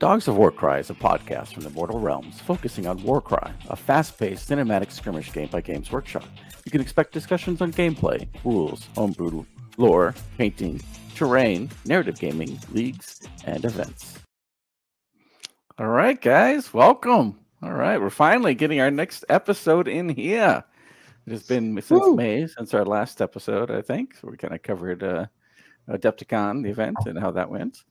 Dogs of Warcry is a podcast from the Mortal Realms focusing on Warcry, a fast-paced cinematic skirmish game by Games Workshop. You can expect discussions on gameplay, rules, homebrew, lore, painting, terrain, narrative gaming, leagues, and events. All right, guys, welcome. All right, we're finally getting our next episode in here. It has been since May, since our last episode, I think. So we kind of covered Adepticon, the event, and how that went.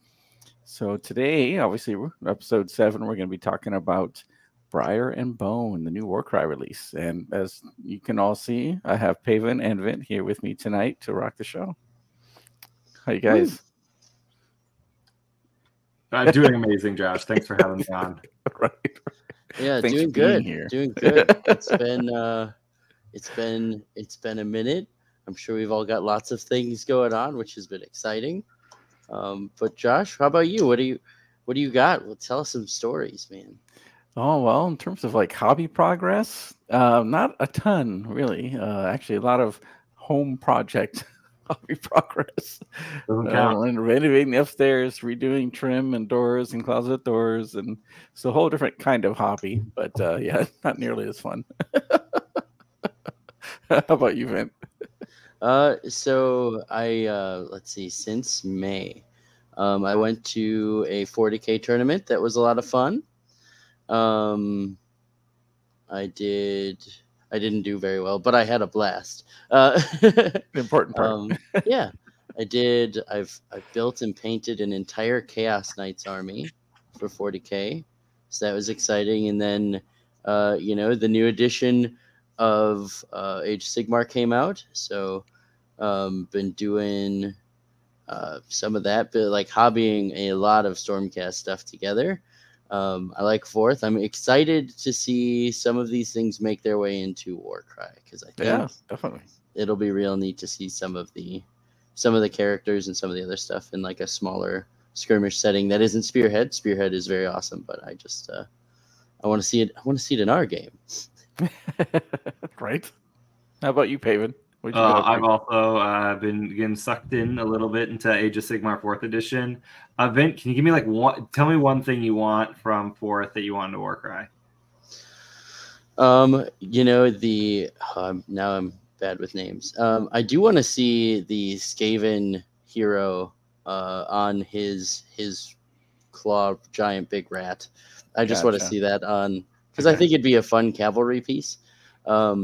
So today, obviously, episode 7, we're going to be talking about Briar and Bone, the new Warcry release. And as you can all see, I have Pavan and Vint here with me tonight to rock the show. How you guys? I'm doing amazing, Josh. Thanks for having me on. Right. Yeah, doing good. Doing good. It's been a minute. I'm sure we've all got lots of things going on, which has been exciting. But Josh, how about you? What do you got? Well, tell us some stories, man. Oh, well, in terms of like hobby progress, not a ton really. Actually, a lot of home project hobby progress. And renovating the upstairs, redoing trim and doors and closet doors, and it's a whole different kind of hobby. But yeah, not nearly as fun. How about you, Vint? So let's see, since May, I went to a 40K tournament. That was a lot of fun. I didn't do very well, but I had a blast. Important part. Yeah, I did. I built and painted an entire Chaos Knights army for 40K. So that was exciting. And then, you know, the new edition of Age of Sigmar came out, so been doing some of that, but like hobbying a lot of Stormcast stuff together. I like 4th. I'm excited to see some of these things make their way into Warcry, because I think definitely it'll be real neat to see some of the characters and some of the other stuff in like a smaller skirmish setting that isn't Spearhead. Spearhead is very awesome, but I just I want to see it. I want to see it in our game. Right. How about you, Pavan? I've also been getting sucked in a little bit into Age of Sigmar 4th edition. Vint, can you give me like one? Tell me one thing you want from 4th that you want to Warcry. You know, now I'm bad with names. I do want to see the Skaven hero on his claw giant big rat. I just want to see that on. Because I think it'd be a fun cavalry piece. I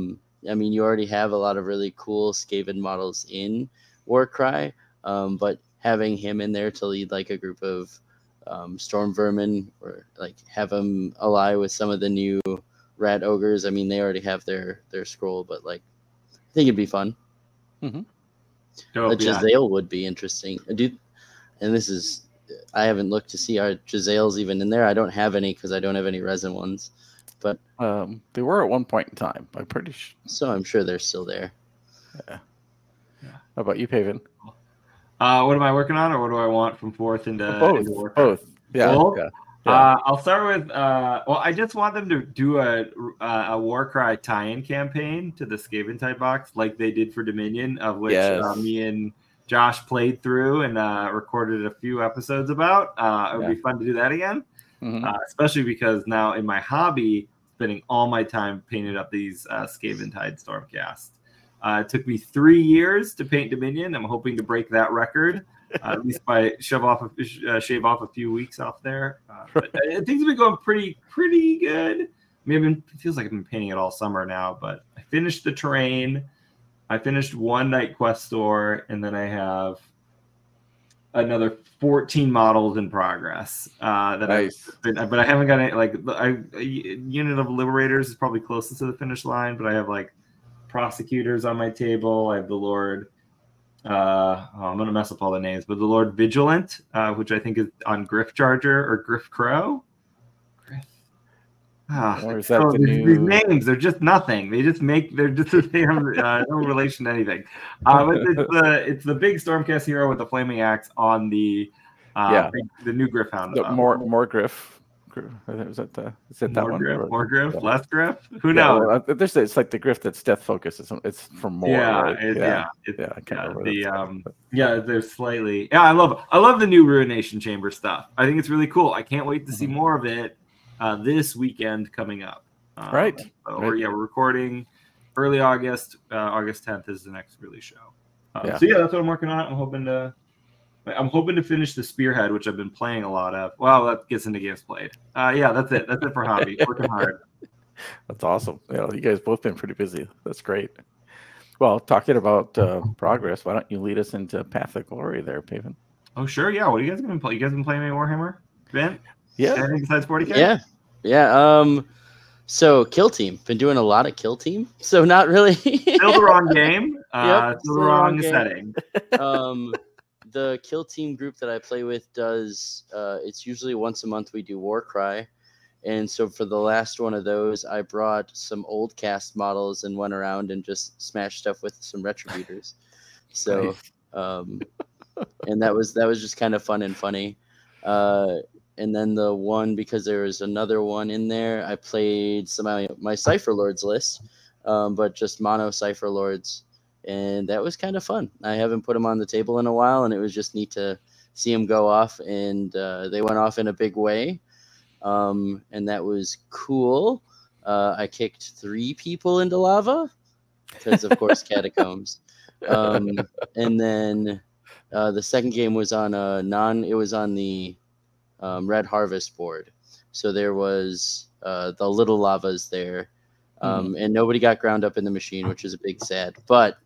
mean, you already have a lot of really cool Skaven models in Warcry, but having him in there to lead like a group of storm vermin, or like have him ally with some of the new rat ogres. I mean, they already have their scroll, but like, I think it'd be fun. Mm-hmm. Giselle would be interesting. I haven't looked to see our Giselle's even in there. I don't have any because I don't have any resin ones. But they were at one point in time. I'm pretty sure. So I'm sure they're still there. Yeah. Yeah. How about you, Pavan? What am I working on, or what do I want from 4th into Warcry? Both. Yeah. Well, yeah. I'll start with. Well, I just want them to do a Warcry tie-in campaign to the Skaven Tide box, like they did for Dominion, of which me and Josh played through and recorded a few episodes about. It would be fun to do that again. Mm-hmm. Especially because now in my hobby, spending all my time painting up these Skaven Tide Stormcast. It took me 3 years to paint Dominion. I'm hoping to break that record, at least by shave off a few weeks off there. But things have been going pretty good. I mean, it feels like I've been painting it all summer now, but I finished the terrain. I finished one night quest store, and then I have another 14 models in progress but I haven't got any, like a unit of Liberators is probably closest to the finish line, but I have like Prosecutors on my table. I have the Lord I'm gonna mess up all the names, but the Lord Vigilant, which I think is on Griff Charger or Griff Crow. These names, they're just nothing. They're just a damn no relation to anything. But it's the big Stormcast hero with the flaming axe on the new Griffhound. More Griff. More griff, less griff. Who knows? Yeah, well, there's it's like the griff that's death focus. It's from more. Yeah, right? I love the new Ruination Chamber stuff. I think it's really cool. I can't wait to see more of it this weekend coming up. We're recording early August. August 10th is the next release show. So yeah, that's what I'm working on. I'm hoping to finish the Spearhead, which I've been playing a lot of. Wow, that gets into games played. Yeah, that's it. That's it for hobby. Working hard. That's awesome. Yeah, you guys both been pretty busy. That's great. Well, talking about progress, why don't you lead us into Path of Glory there, Paven? Oh, sure. Yeah. What are you guys been playing? You guys been playing any Warhammer? Ben? Yeah. Anything besides 40K? Yeah. Yeah. So Kill Team. Been doing a lot of Kill Team. So not really. Still the wrong game. Still the wrong setting. The Kill Team group that I play with does, it's usually once a month we do Warcry. And so for the last one of those, I brought some old cast models and went around and just smashed stuff with some retributors. So, and that was just kind of fun and funny. And then the one, because there was another one in there, I played some of my Cypher Lords list, but just mono Cypher Lords. And that was kind of fun. I haven't put them on the table in a while, and it was just neat to see them go off. And they went off in a big way, and that was cool. I kicked 3 people into lava because, of course, catacombs. And then the second game was on a non. It was on the Red Harvest board, so there was the little lavas there, and nobody got ground up in the machine, which is a big sad. But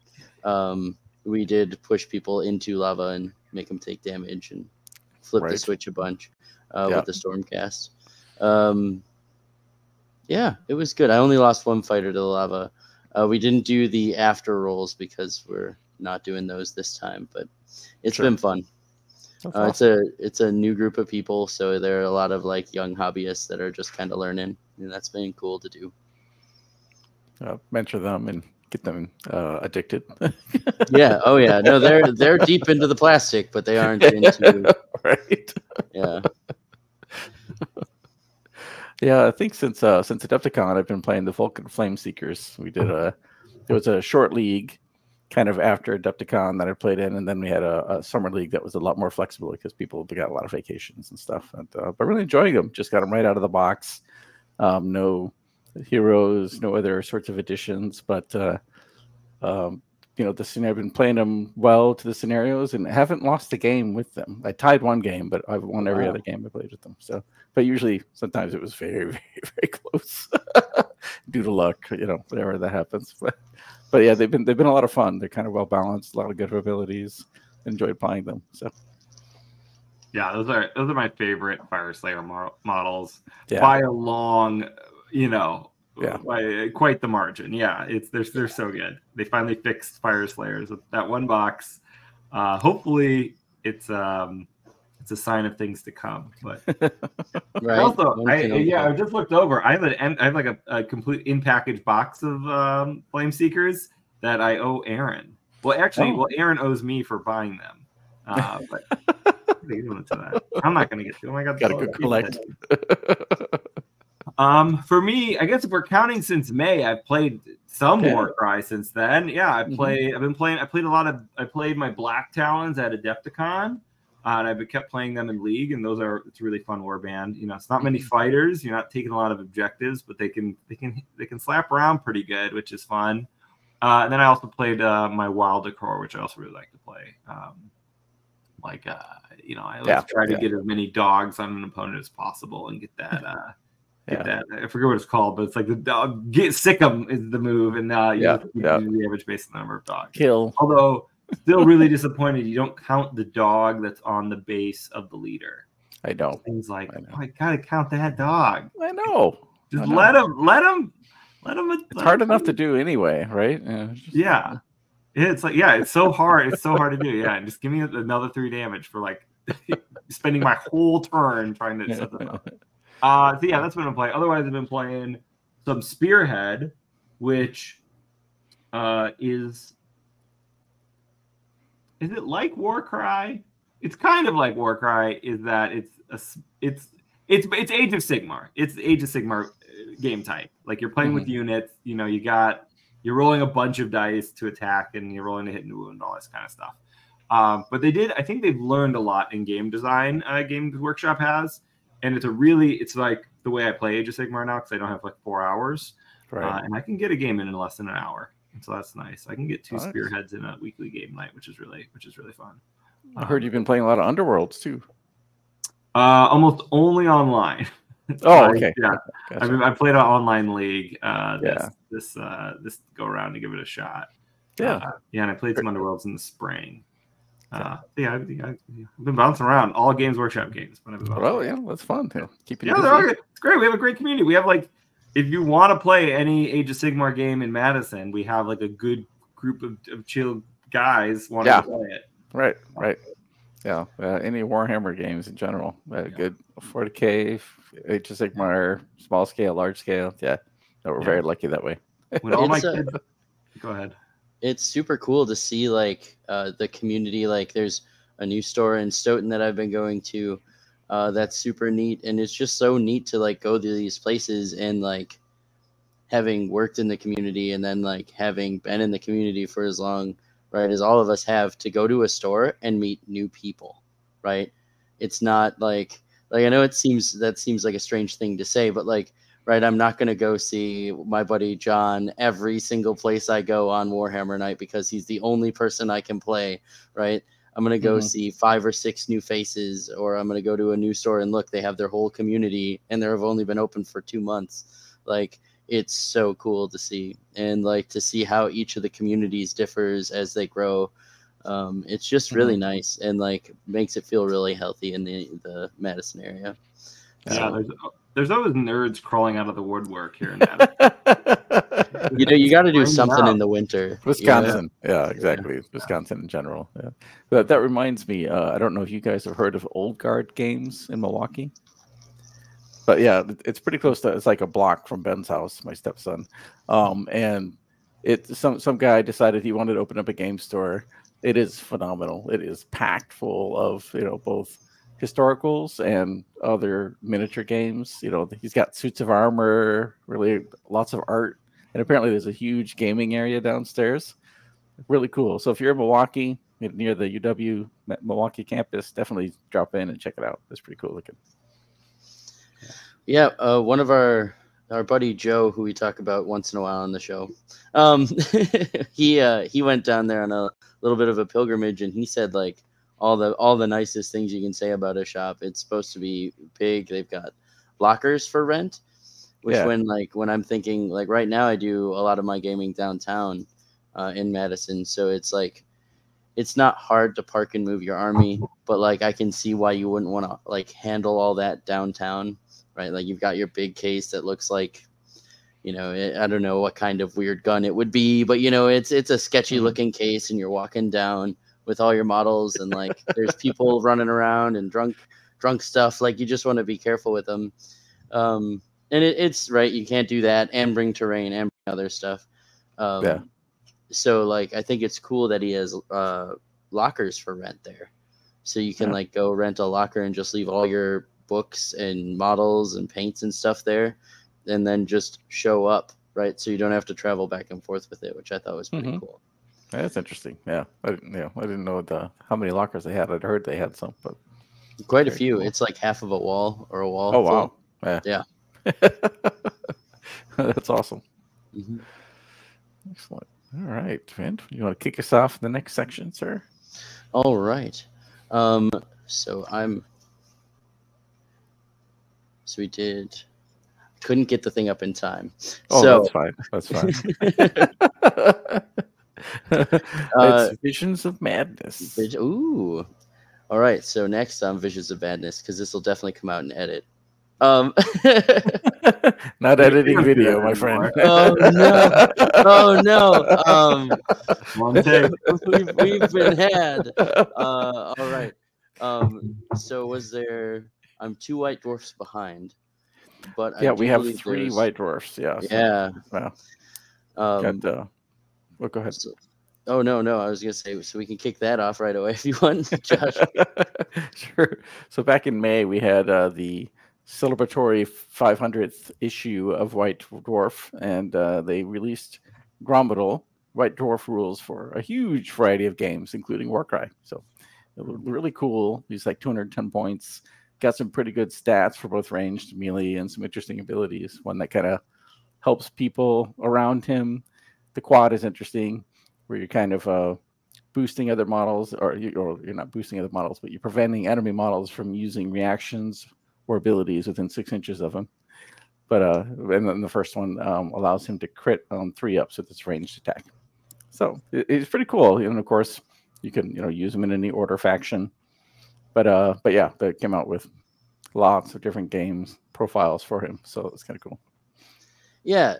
we did push people into lava and make them take damage and flip the switch a bunch with the Stormcast. Yeah, it was good. I only lost 1 fighter to the lava. We didn't do the after rolls because we're not doing those this time, but it's been fun. Awesome. It's a new group of people, so there are a lot of like young hobbyists that are just kind of learning, and that's been cool to do. Mentor them and get them addicted. Yeah. Oh, yeah. No, they're deep into the plastic, but they aren't into right. Yeah. Yeah. I think since Adepticon, I've been playing the Vulkyn Flameseekers. We did it was a short league, kind of after Adepticon that I played in, and then we had a summer league that was a lot more flexible because people got a lot of vacations and stuff. And, but really enjoying them. Just got them right out of the box. No heroes, no other sorts of additions, but you know, I've been playing them well to the scenarios and haven't lost a game with them. I tied 1 game, but I've won every other game I played with them. So, but usually sometimes it was very, very, very close due to luck, you know, whatever that happens. But yeah, they've been a lot of fun. They're kind of well balanced, a lot of good abilities. Enjoyed playing them. So yeah, those are my favorite Fyreslayer models by a long. You know, by quite the margin. Yeah, they're so good. They finally fixed Fyreslayers with that 1 box. Hopefully, it's a sign of things to come. But right. Also, I just looked over. I have like a complete in package box of Flameseekers that I owe Aaron. Well, actually, Aaron owes me for buying them. But I'm not going to get to. Oh my God, gotta go collect. For me, I guess if we're counting since May, I've played some Warcry since then. Yeah, I played my Black Talons at Adepticon, and I've kept playing them in League, and it's a really fun warband. You know, it's not many fighters, you're not taking a lot of objectives, but they can slap around pretty good, which is fun. And then I also played my Wild Decor, which I also really like to play. You know, I always try to get as many dogs on an opponent as possible and get that I forget what it's called, but it's like the dog get sick 'em is the move, and you do the average based on the number of dogs. Kill. Although still really disappointed you don't count the dog that's on the base of the leader. I know. Things like I gotta count that dog. I know. Just let him. It's hard enough to do anyway, right? It's so hard. It's so hard to do. Yeah, and just give me another 3 damage for like spending my whole turn trying to set them up. So yeah, that's what I'm playing. Otherwise, I've been playing some Spearhead, which is it like Warcry? It's kind of like Warcry. Is that it's It's Age of Sigmar. It's the Age of Sigmar game type. Like you're playing with units. You know, you're rolling a bunch of dice to attack, and you're rolling to hit and wound, all this kind of stuff. But they did. I think they've learned a lot in game design. Games Workshop has, and it's a really. It's like the way I play Age of Sigmar now because I don't have like 4 hours, right. And I can get a game in less than an hour. So that's nice. I can get 2 spearheads in a weekly game night, which is really fun. I heard you've been playing a lot of Underworlds too. Almost only online. Oh, okay. Yeah, gotcha. I played an online league this go around to give it a shot. Yeah, yeah, and I played some Underworlds in the spring. Yeah, I've been bouncing around all Games Workshop games. Well, yeah, that's fun. Yeah, it's great. We have a great community. We have like. If you want to play any Age of Sigmar game in Madison, we have like a good group of chill guys wanting to play it. Right, right. Yeah, any Warhammer games in general. Good 40K, Age of Sigmar, small scale, large scale. Yeah, no, we're very lucky that way. When all my kids... Go ahead. It's super cool to see like the community. Like there's a new store in Stoughton that I've been going to. That's super neat, and it's just so neat to like go to these places and like having worked in the community and then like having been in the community for as long, right, as all of us have, to go to a store and meet new people, right? It's not like I know it seems like a strange thing to say, but like, right, I'm not gonna go see my buddy John every single place I go on Warhammer night because he's the only person I can play, right? I'm going to go see 5 or 6 new faces, or I'm going to go to a new store and look, they have their whole community and they've only been open for 2 months. Like, it's so cool to see, and like to see how each of the communities differs as they grow. It's just really nice, and like makes it feel really healthy in the Madison area. Yeah, there's always nerds crawling out of the woodwork here and that. You know, you got to do something in the winter. Wisconsin. You know? Yeah, exactly. Yeah. Wisconsin in general. Yeah. But that reminds me, I don't know if you guys have heard of Old Guard Games in Milwaukee. But yeah, it's pretty close to, it's like a block from Ben's house, my stepson. And some guy decided he wanted to open up a game store. It is phenomenal. It is packed full of, you know, both historicals and other miniature games. You know, he's got suits of armor, really lots of art, and apparently there's a huge gaming area downstairs. Really cool. So if you're in Milwaukee, near the UW Milwaukee campus, definitely drop in and check it out. It's pretty cool looking. Yeah, one of our buddy Joe, who we talk about once in a while on the show, he went down there on a little bit of a pilgrimage, and he said like all the nicest things you can say about a shop. It's supposed to be big. They've got lockers for rent, which when I'm thinking, like right now I do a lot of my gaming downtown in Madison. So it's like, it's not hard to park and move your army, but like I can see why you wouldn't want to like handle all that downtown, right? Like you've got your big case that looks like, you know, I don't know what kind of weird gun it would be, but you know, it's a sketchy looking case, and you're walking down with all your models, and like there's people running around and drunk stuff. Like you just want to be careful with them. And it's right. You can't do that and bring terrain and bring other stuff. So like, I think it's cool that he has lockers for rent there. So you can like go rent a locker and just leave all your books and models and paints and stuff there, and then just show up. Right. So you don't have to travel back and forth with it, which I thought was pretty cool. That's interesting. Yeah, I didn't know how many lockers they had. I'd heard they had some, but quite a few. Cool. It's like half of a wall or a wall. Oh full. Wow! Yeah, yeah. That's awesome. Excellent. All right, Vint, you want to kick us off in the next section, sir? All right. So we did. Couldn't get the thing up in time. Oh, so... that's fine. That's fine. It's Visions of Madness. Ooh. All right. So next on Visions of Madness, because this will definitely come out in edit. Not editing video, my friend. Oh, no. Oh, no. We've been had. All right. So was there... I'm 2 white dwarfs behind. But yeah, we have 3 white dwarfs. Yeah. So, yeah. Well, well, go ahead. So, oh, no. I was going to say, so we can kick that off right away if you want, Josh. Sure. So back in May, we had the celebratory 500th issue of White Dwarf, and they released Grommadal, White Dwarf rules for a huge variety of games, including Warcry. So it was really cool. He's like 210 points. Got some pretty good stats for both ranged, melee, and some interesting abilities. One that kind of helps people around him. The quad is interesting, where you're kind of boosting other models, or you're not boosting other models, but you're preventing enemy models from using reactions or abilities within 6 inches of him. But and then the first one allows him to crit on 3-ups with its ranged attack. So it's pretty cool. And of course, you can use them in any order faction. But yeah, they came out with lots of different games profiles for him, so it's kind of cool. Yeah,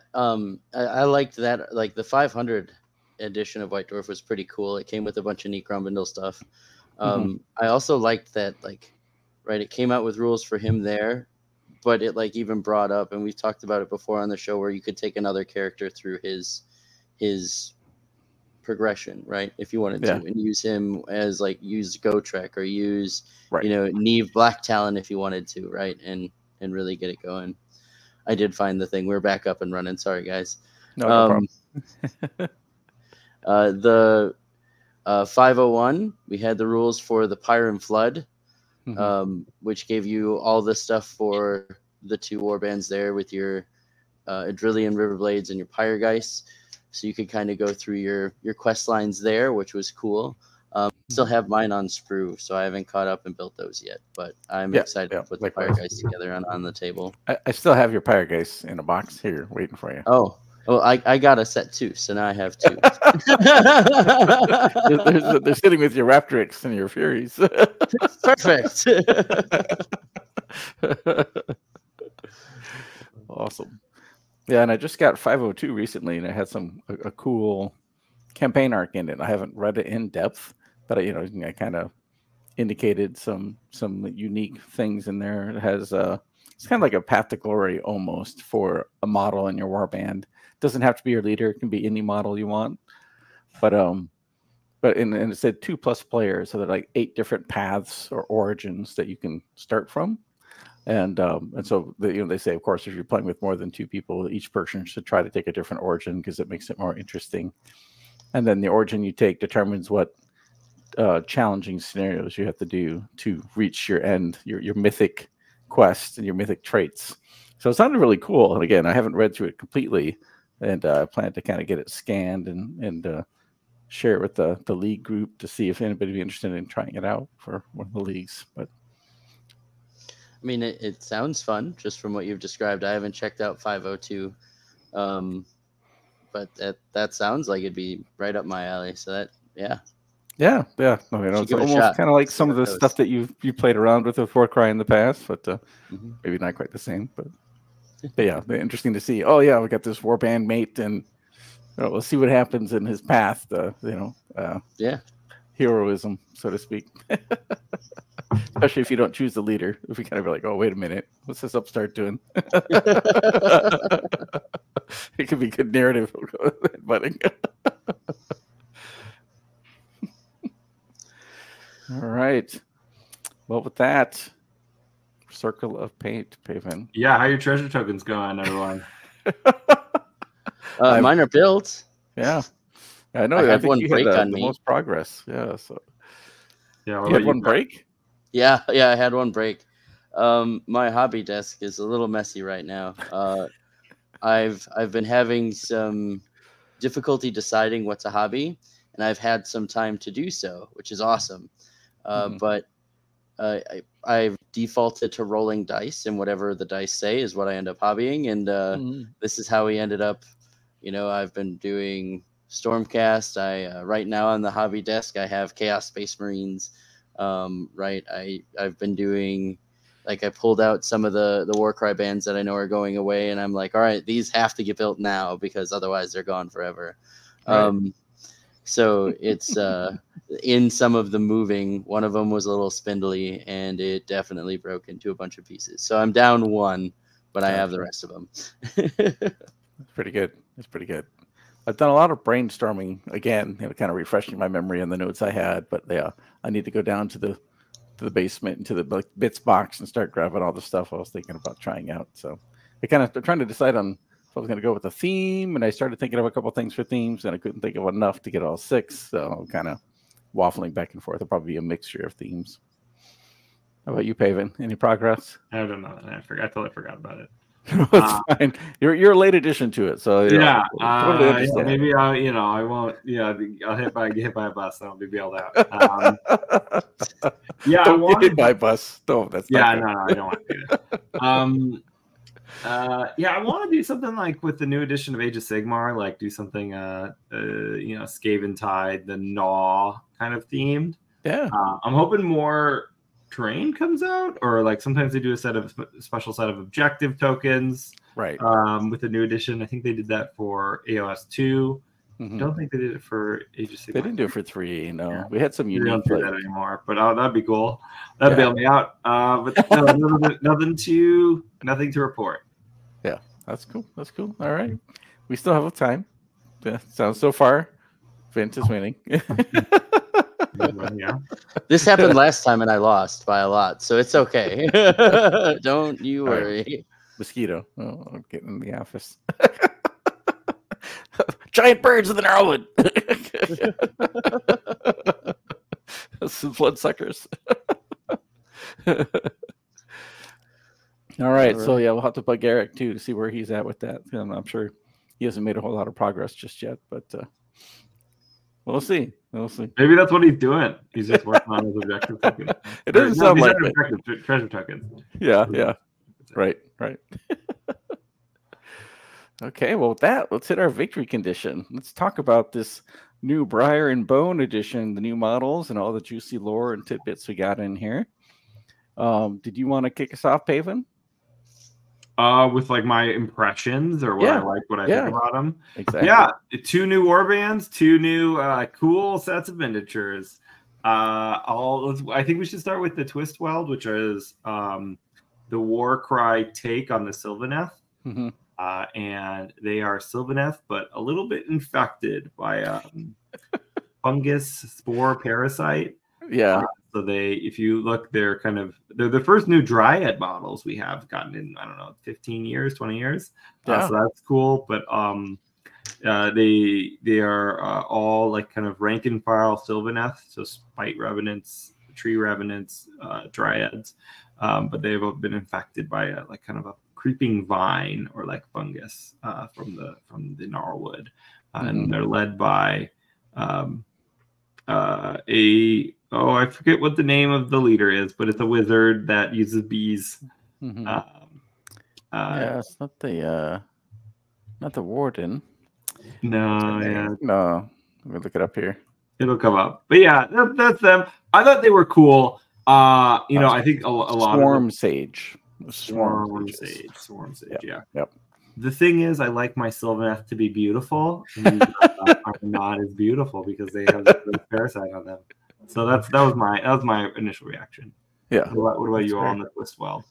I liked that. Like the 500 edition of White Dwarf was pretty cool. It came with a bunch of neat Grombindel stuff. I also liked that, it came out with rules for him there, but it even brought up, and we've talked about it before on the show, where you could take another character through his progression, right? If you wanted to, and use him as use Gotrek, or use Niamh Blacktalon if you wanted to, right? And really get it going. I did find the thing. We're back up and running. Sorry, guys. No, no problem. The 501, we had the rules for the Pyre and Flood, which gave you all the stuff for the two warbands there with your Adrillian Riverblades and your Pyregheist. So you could kind of go through your quest lines there, which was cool. Still have mine on sprue, so I haven't caught up and built those yet. But I'm excited to put the Pyregheist together on the table. I still have your Pyregheist in a box here waiting for you. Oh, well, I got a set too, so now I have two. they're sitting with your Raptorix and your Furies. Perfect. Awesome. Yeah, and I just got 502 recently, and it had a cool campaign arc in it. I haven't read it in depth, but I kind of indicated some unique things in there. It has it's kind of like a path to glory almost for a model in your warband. Doesn't have to be your leader; it can be any model you want. But it said 2+ players, so there are 8 different paths or origins that you can start from. And so they say, of course, if you're playing with more than 2 people, each person should try to take a different origin because it makes it more interesting. And then the origin you take determines what challenging scenarios you have to do to reach your end, your mythic quest and your mythic traits. So it sounded really cool. And again, I haven't read through it completely, and I plan to kind of get it scanned and share it with the league group to see if anybody would be interested in trying it out for one of the leagues. But I mean, it sounds fun just from what you've described. I haven't checked out 502, but that sounds like it'd be right up my alley. So that, yeah. I mean, it's almost kind of like some of the stuff that you played around with Warcry in the past, but maybe not quite the same. But yeah, interesting to see. Oh yeah, we got this warband mate, and let's see what happens in his path. Heroism, so to speak. Especially if you don't choose the leader. If we kind of be like, oh, wait a minute, what's this upstart doing? It could be good narrative. All right. Well, with that, circle of paint, Paven. Yeah, how are your treasure tokens going, everyone? Mine are built. Yeah. I know. I think one you break had the most progress. Yeah. So. Yeah. You had one break? Yeah. Yeah. I had one break. My hobby desk is a little messy right now. I've been having some difficulty deciding what's a hobby, and I've had some time to do so, which is awesome. But I've defaulted to rolling dice, and whatever the dice say is what I end up hobbying. And this is how we ended up. I've been doing Stormcast. Right now on the hobby desk, I have Chaos Space Marines. I've been doing, I pulled out some of the Warcry bands that I know are going away, and I'm like, all right, these have to get built now because otherwise they're gone forever. Right. So it's in some of the moving, one of them was a little spindly, and it definitely broke into a bunch of pieces. So I'm down one, but I have the rest of them. That's pretty good. That's pretty good. I've done a lot of brainstorming again, kind of refreshing my memory and the notes I had. But yeah, I need to go down to the to the basement, into the like, bits box and start grabbing all the stuff I was thinking about trying out. So I kind of trying to decide on if I was going to go with a theme, and I started thinking of a couple things for themes, and I couldn't think of enough to get all six. So I'm kind of waffling back and forth. It'll probably be a mixture of themes. How about you, Paven? Any progress? I don't know. I totally forgot about it. That's fine. You're a late addition to it, so yeah. Totally yeah, maybe I, you know, I won't. Yeah, I'll get hit by a bus. I won't be bailed out. Yeah, don't get hit by a bus. No, that's yeah. No, I don't want to do that. Yeah, I want to do something like with the new edition of Age of Sigmar, like do something, you know, Skaven Tide, the Gnaw kind of themed. Yeah, I'm hoping more terrain comes out, or like sometimes they do a set of special set of objective tokens, right? With the new edition, I think they did that for AOS 2. Mm-hmm. I don't think they did it for Age of Sigmar. They didn't do it for 3. No, yeah. We had some unique. We don't do that anymore, but that'd be cool. That'd bail me out. But no, nothing to report. Yeah, that's cool. That's cool. All right, we still have time. Yeah, sounds so far. Vint is winning. Yeah. This happened last time and I lost by a lot, so it's okay. Don't you worry. Right. Mosquito. Oh, I'm getting in the office. Giant birds in the Gnarwood. Some bloodsuckers. All right, so yeah, we'll have to bug Eric too to see where he's at with that. I'm sure he hasn't made a whole lot of progress just yet, but we'll see. We'll see. Maybe that's what he's doing. He's just working on his objective token. It doesn't sound like it. Treasure tokens. Yeah, yeah. Right, right. Okay, well, with that, let's hit our victory condition. Let's talk about this new Briar and Bone edition, the new models, and all the juicy lore and tidbits we got in here. Did you want to kick us off, Paven? With like my impressions or what I like, what I think about them. Exactly. Yeah, 2 new warbands, 2 new cool sets of miniatures. I think we should start with the Twistweald, which is the Warcry take on the Sylvaneth. Mm-hmm. And they are Sylvaneth, but a little bit infected by fungus, spore, parasite. Yeah. So if you look, they're the first new Dryad models we have gotten in, I don't know, 15 years, 20 years. Yeah. So that's cool. But they are all like kind of rank and file Sylvaneth. So spite revenants, tree revenants, Dryads. But they've been infected by like kind of a creeping vine or like fungus from the Gnarwood. And they're led by I forget what the name of the leader is, but it's a wizard that uses bees. Mm-hmm. It's not the warden. No, yeah, no. Let me look it up here. It'll come up. But yeah, that's them. I thought they were cool. I think a lot Swarm of Sage. Swarm Sage. Yeah. Yep. The thing is, I like my Sylvaneth to be beautiful. And are not as beautiful because they have the parasite on them. So that was my initial reaction. Yeah. What about you all on the Twistweald?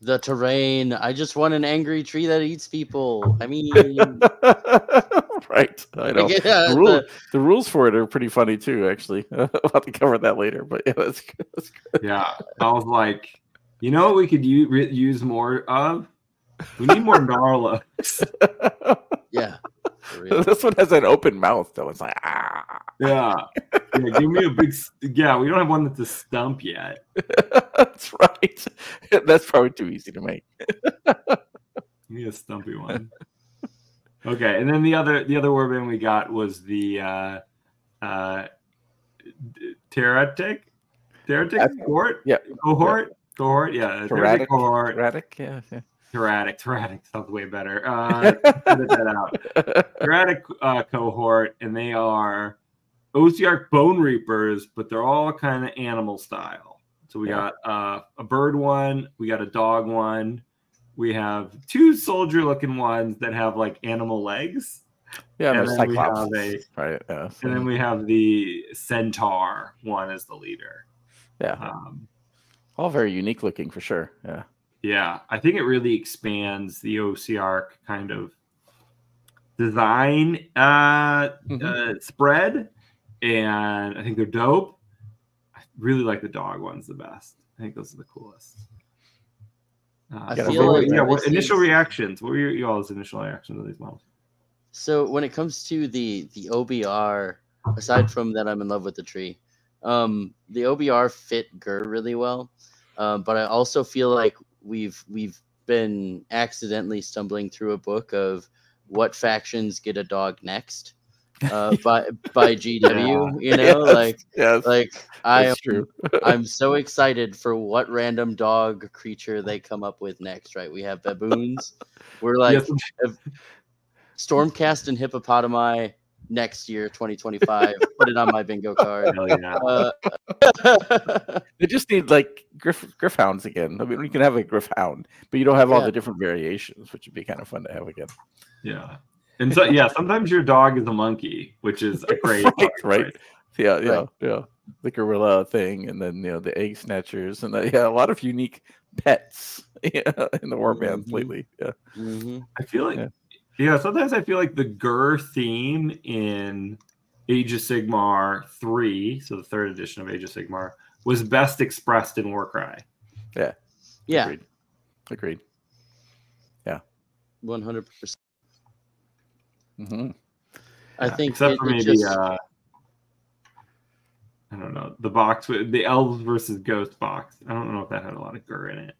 The terrain. I just want an angry tree that eats people. I mean, right. I know. Yeah, the rules for it are pretty funny too. Actually, I'll have to cover that later. But yeah, that's good. Yeah, I was like, you know, what we could use more of. We need more Gnarloaks. Yeah. This one has an open mouth, though. It's like, ah. Yeah, give me a big. Yeah, we don't have one that's a stump yet. That's right. That's probably too easy to make. We need a stumpy one. Okay, and then the other warband we got was the Teratic cohort. Yeah. Cohort. Yeah. Teratic cohort. Teratic. Yeah. Yeah. Teratic sounds way better. Edit that out. Teratic cohort, and they are Ossiarch Bone Reapers, but they're all kind of animal style. So we got a bird one, we got a dog one, we have 2 soldier-looking ones that have like animal legs. Yeah, and then Cyclops. And then we have the centaur one as the leader. Yeah, all very unique looking for sure. Yeah. Yeah, I think it really expands the Ossiarch kind of design spread, and I think they're dope. really like the dog ones the best. I think those are the coolest. Initial reactions. What were your y'all's initial reactions of these models? So when it comes to the OBR, aside from that, I'm in love with the tree. The OBR fit Gur really well, but I also feel like we've been accidentally stumbling through a book of what factions get a dog next by GW. Yeah. You know, yes. I'm so excited for what random dog creature they come up with next. Right, we have baboons. We're like Stormcast and hippopotami. Next year, 2025, put it on my bingo card. Yeah. They just need like Griffhounds again. I mean, you can have a Griffhound, but you don't have all the different variations, which would be kind of fun to have again. Yeah, and so sometimes your dog is a monkey, which is a great right? Yeah. The gorilla thing, and then the egg snatchers, and a lot of unique pets in the warbands lately. Yeah, I feel like. Yeah, sometimes I feel like the Gur theme in Age of Sigmar 3, so the 3rd edition of Age of Sigmar, was best expressed in Warcry. Yeah. Yeah. Agreed. Yeah. 100%. I think except for maybe I don't know, the box with the elves versus ghost box. I don't know if that had a lot of Gur in it.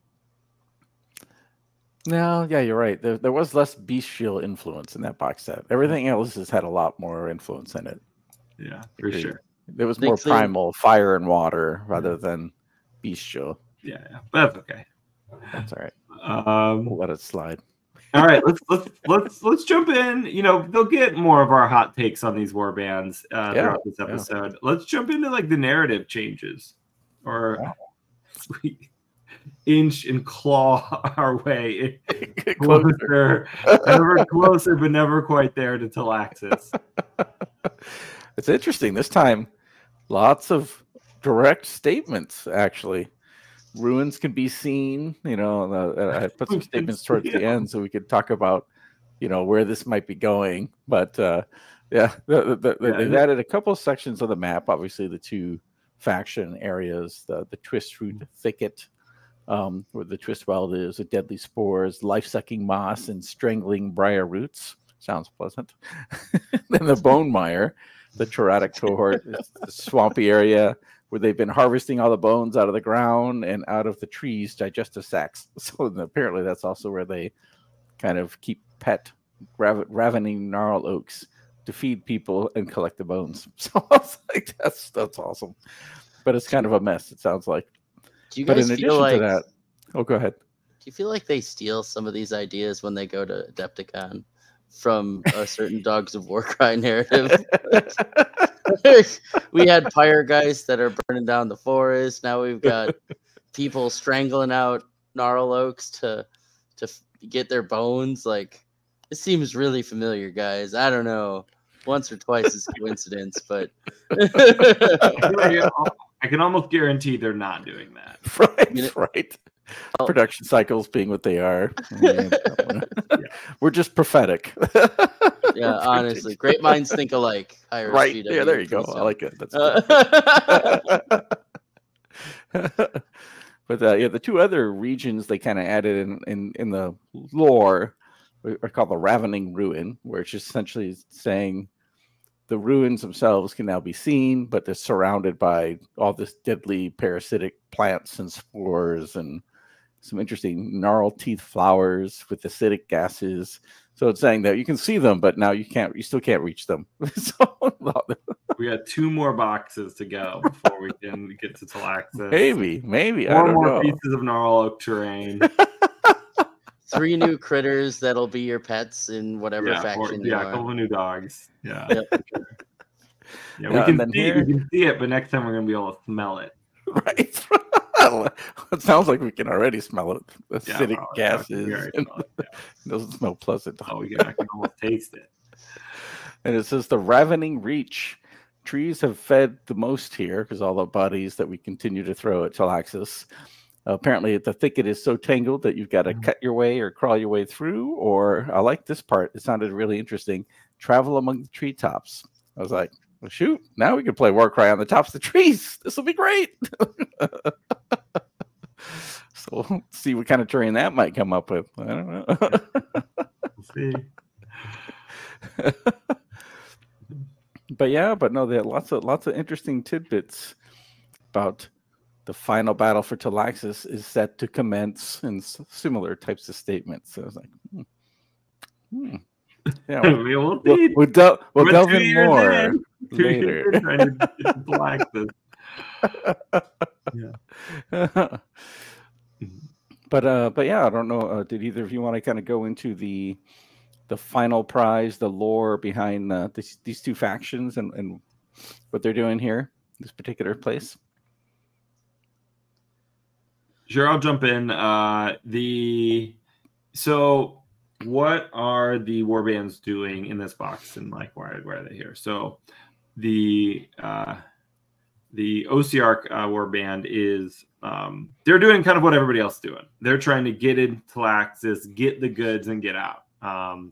No, yeah, you're right. There was less bestial influence in that box set. Everything else has had a lot more influence in it. Yeah, for sure. There was more primal, fire and water, rather than bestial. Yeah, but that's okay. That's all right. We'll let it slide. All right, let's jump in. You know, they'll get more of our hot takes on these war bands throughout this episode. Yeah. Let's jump into like the narrative changes, or inch and claw our way closer, ever closer, but never quite there to Talaxis. It's interesting this time. Lots of direct statements, actually. Ruins can be seen. You know, I put some statements towards the end so we could talk about, where this might be going. But they've added a couple of sections of the map. Obviously, the two faction areas, the Twistweald thicket. Where the Twistweald is, with deadly spores, life-sucking moss, and strangling briar roots. Sounds pleasant. Then the bone mire, the Teratic cohort, is the swampy area where they've been harvesting all the bones out of the ground and out of the trees' digestive sacs. So apparently that's also where they kind of keep pet ravening gnarloaks to feed people and collect the bones. So I was like, that's awesome. But it's kind of a mess, it sounds like. Do you guys go ahead. Do you feel like they steal some of these ideas when they go to Adepticon from a certain Dogs of Warcry narrative? We had Pyregheist that are burning down the forest. Now we've got people strangling out gnarloaks to get their bones. Like, it seems really familiar, guys. I don't know. Once or twice is coincidence, but... I can almost guarantee they're not doing that. Right. Production cycles being what they are. We're just prophetic. Yeah, honestly. Great minds think alike. Right. Yeah, there you go. I like it. That's good. But the two other regions they kind of added in the lore are called the Ravening Ruin, where it's just essentially saying the ruins themselves can now be seen, but they're surrounded by all this deadly parasitic plants and spores and some interesting gnarled teeth flowers with acidic gases. So it's saying that you can see them, but now you still can't reach them. So we got two more boxes to go before we can get to Talaxis. Maybe. I don't know. Pieces of gnarled oak terrain. 3 new critters that'll be your pets in whatever faction you are. A couple of new dogs. Yeah. Yep. We can see it, but next time we're going to be able to smell it. Right. It sounds like we can already smell it. Acidic gases. It doesn't smell pleasant. Oh, yeah. I can almost taste it. And it says the Ravening Reach. Trees have fed the most here because all the bodies that we continue to throw at Talaxis. Apparently, the thicket is so tangled that you've got to cut your way or crawl your way through. Or I like this part. It sounded really interesting. Travel among the treetops. I was like, Shoot, now we can play Warcry on the tops of the trees. This will be great. So we'll see what kind of terrain that might come up with. I don't know. We'll see. But yeah, but no, they had lots of interesting tidbits about the final battle for Talaxis is set to commence, and similar types of statements. So I was like, Yeah, we'll delve in more later. Trying to black this. Yeah. But yeah, I don't know. Did either of you want to kind of go into the final prize, the lore behind these two factions and what they're doing here, this particular place? Sure, I'll jump in. So what are the warbands doing in this box, and like why are they here? So the Ossiarch warband is they're doing kind of what everybody else is doing. They're trying to get into Talaxis, get the goods, and get out.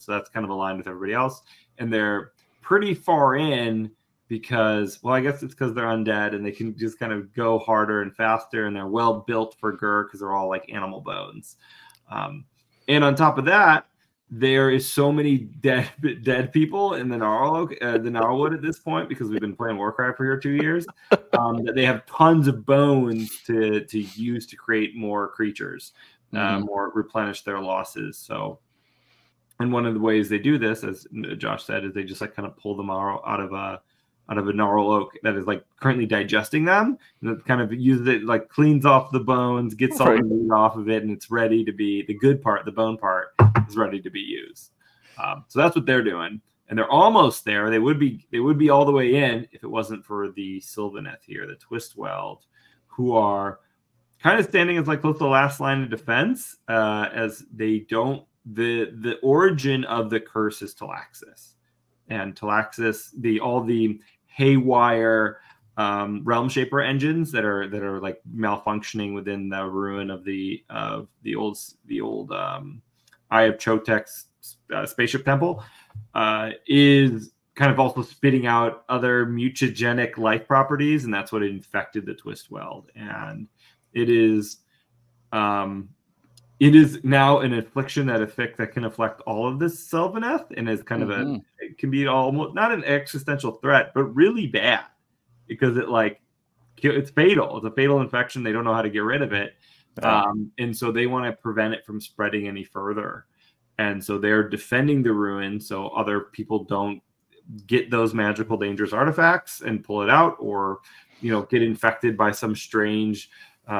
So that's kind of aligned with everybody else, and they're pretty far in because, well, I guess it's because they're undead and they can just kind of go harder and faster, and they're well built for Gur because they're all like animal bones. And on top of that, there is so many dead people in the Gnarwood at this point, because we've been playing Warcry for here 2 years, that they have tons of bones to use to create more creatures, or replenish their losses. So, and one of the ways they do this, as Josh said, is they just like kind of pull them out of a Gnarloak that is like currently digesting them, and it kind of uses it, like cleans off the bones, gets all the meat off of it, and it's ready to be the good part, the bone part is ready to be used. So that's what they're doing, and they're almost there. They would be all the way in if it wasn't for the Sylvaneth here, the Twistweald, who are kind of standing as like close to the last line of defense, as they don't. The origin of the curse is Talaxis. And Talaxis, all the haywire realm shaper engines that are like malfunctioning within the ruin of the old Eye of Chotek's spaceship temple, is kind of also spitting out other mutagenic life properties, and that's what infected the Twistweald. And it is now an affliction that can afflict all of this Sylvaneth, and is kind of it can be almost not an existential threat, but really bad, because it's fatal. It's a fatal infection. They don't know how to get rid of it. And so they want to prevent it from spreading any further. And so they're defending the ruin so other people don't get those magical dangerous artifacts and pull it out, or, you know, get infected by some strange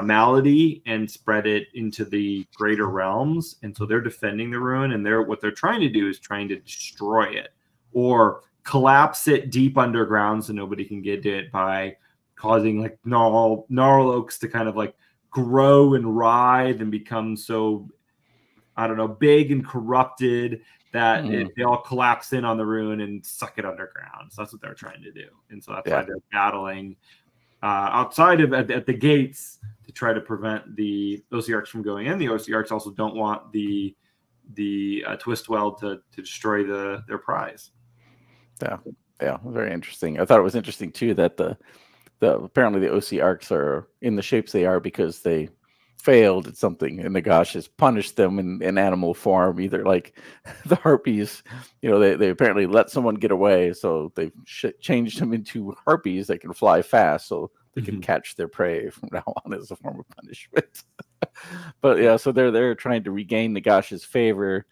malady and spread it into the greater realms. And so they're defending the ruin, and what they're trying to do is trying to destroy it or collapse it deep underground so nobody can get to it, by causing like gnarloaks to kind of like grow and writhe and become so, I don't know, big and corrupted that they all collapse in on the ruin and suck it underground. So that's what they're trying to do. And so that's why they're battling outside of at the gates to try to prevent the Ossiarchs from going in. The Ossiarchs also don't want the Twistweald to destroy their prize. Yeah, very interesting. I thought it was interesting too that apparently the Ossiarchs are in the shapes they are because they failed at something, and the Gosh has punished them in animal form, either like the harpies, you know, they apparently let someone get away, so they've changed them into harpies that can fly fast, so they can catch their prey from now on as a form of punishment. But yeah, so they're trying to regain the Gosh's favor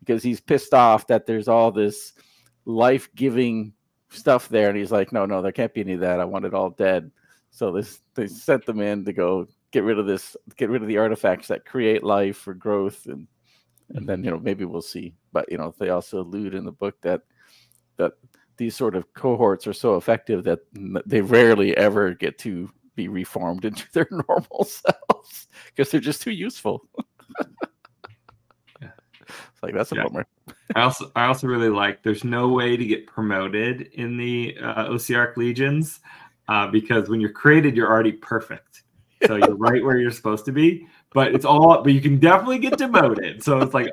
because he's pissed off that there's all this life-giving stuff there, and he's like, no, there can't be any of that, I want it all dead. So they sent them in to go get rid of the artifacts that create life or growth, and then, you know, maybe we'll see. But, you know, they also allude in the book that these sort of cohorts are so effective that they rarely ever get to be reformed into their normal selves because they're just too useful. It's like, that's a bummer. I also really like, there's no way to get promoted in the Ossiarch legions, because when you're created, you're already perfect. So you're right where you're supposed to be, but you can definitely get demoted. So it's like,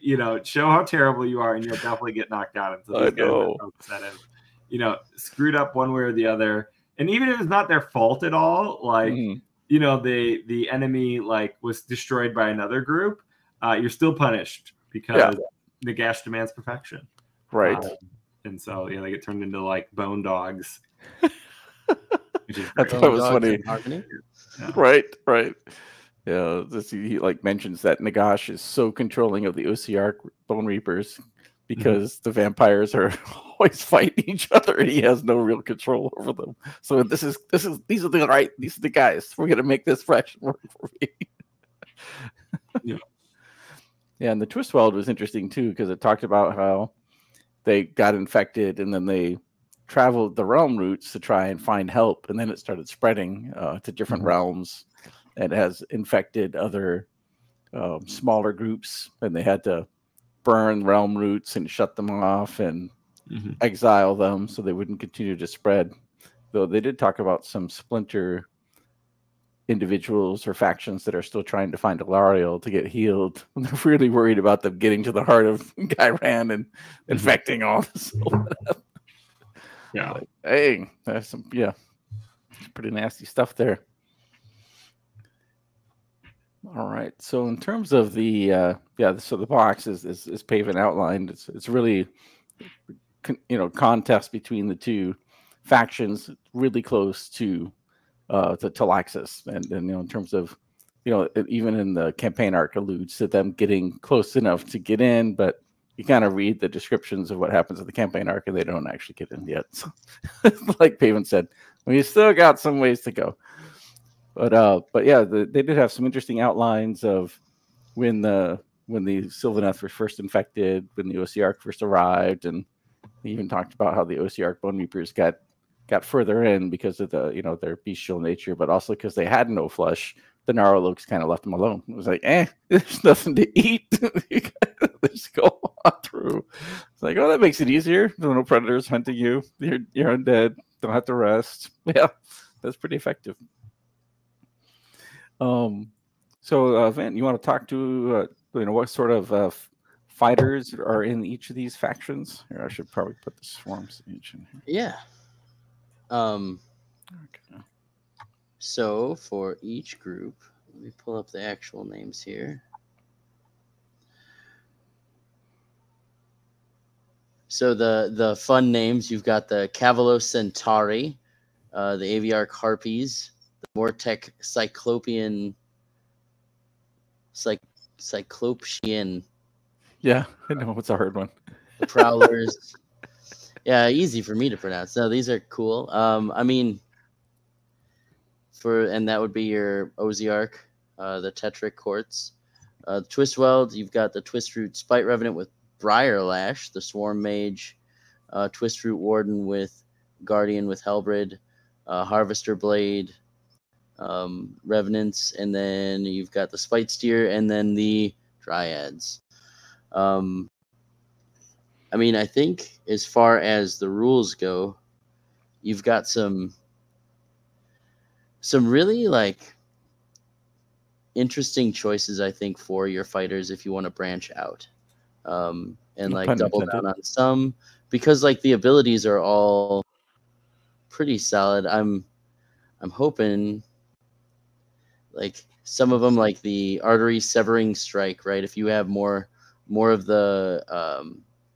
you know, show how terrible you are, and you'll definitely get knocked out. And so these guys are so upset you know, screwed up one way or the other. And even if it's not their fault at all, like, you know, the enemy, like, was destroyed by another group, you're still punished because Nagash demands perfection. Right. And so, yeah, they get turned into, like, bone dogs. I thought it was funny. Yeah. Right, right. Yeah, this, he, like, mentions that Nagash is so controlling of the Ossiarch Bone Reapers because the vampires are always fighting each other, and he has no real control over them. So these are the guys. We're gonna make this faction work for me. Yeah, and the Twistweald was interesting too, because it talked about how they got infected and then they traveled the realm routes to try and find help, and then it started spreading to different realms and has infected other smaller groups, and they had to burn realm roots and shut them off and exile them so they wouldn't continue to spread. Though they did talk about some splinter individuals or factions that are still trying to find Elariel to get healed. And they're really worried about them getting to the heart of Gyran and infecting all this. Yeah. Like, hey, that's some, pretty nasty stuff there. All right. So in terms of the so the box is Paven outlined. It's really contest between the two factions, really close to Talaxis, and in terms of even in the campaign arc alludes to them getting close enough to get in, but you kind of read the descriptions of what happens in the campaign arc and they don't actually get in yet. So, like Paven said, we still got some ways to go. But yeah, they did have some interesting outlines of when the Sylvaneth were first infected, when the Ossiarch first arrived, and they even talked about how the Ossiarch Bone Reapers got further in because of the their bestial nature, but also because they had no flesh. The Gnarloaks kind of left them alone. It was like, there's nothing to eat. You gotta just go on through. It's like, oh, that makes it easier. There are no predators hunting you. You're undead. Don't have to rest. Yeah, that's pretty effective. So Van, you want to talk to what sort of fighters are in each of these factions? Here, I should probably put the swarms each in here. Yeah. Okay. So for each group, let me pull up the actual names here. So the fun names, you've got the Cavalo Centauri, the Aviarch Harpies, the Vortec Cyclopean, Cyclopean. Yeah, I know it's a hard one. The Prowlers. Yeah, easy for me to pronounce. No, these are cool. And that would be your Ossiarch, the Teratic cohorts, the Twistweald. You've got the Twistroot Spite Revenant with Briar Lash, the Swarm Mage, Twistroot Warden with Guardian with Halberd, Harvester Blade. Revenants, and then you've got the Spite Steer, and then the Dryads. I think as far as the rules go, you've got some really interesting choices, I think, for your fighters if you want to branch out and double down on some, because the abilities are all pretty solid. I'm hoping. Some of them, the artery severing strike, right? If you have more of the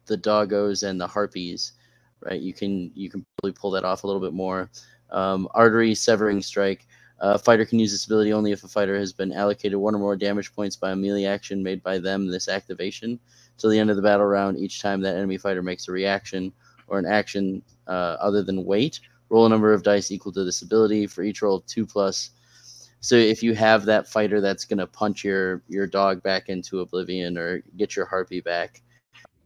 doggos and the harpies, right, you can probably pull that off a little bit more. Artery severing strike. A fighter can use this ability only if a fighter has been allocated one or more damage points by a melee action made by them this activation. Till the end of the battle round, each time that enemy fighter makes a reaction or an action other than wait, roll a number of dice equal to this ability. For each roll, 2+. So if you have that fighter that's going to punch your dog back into oblivion or get your harpy back,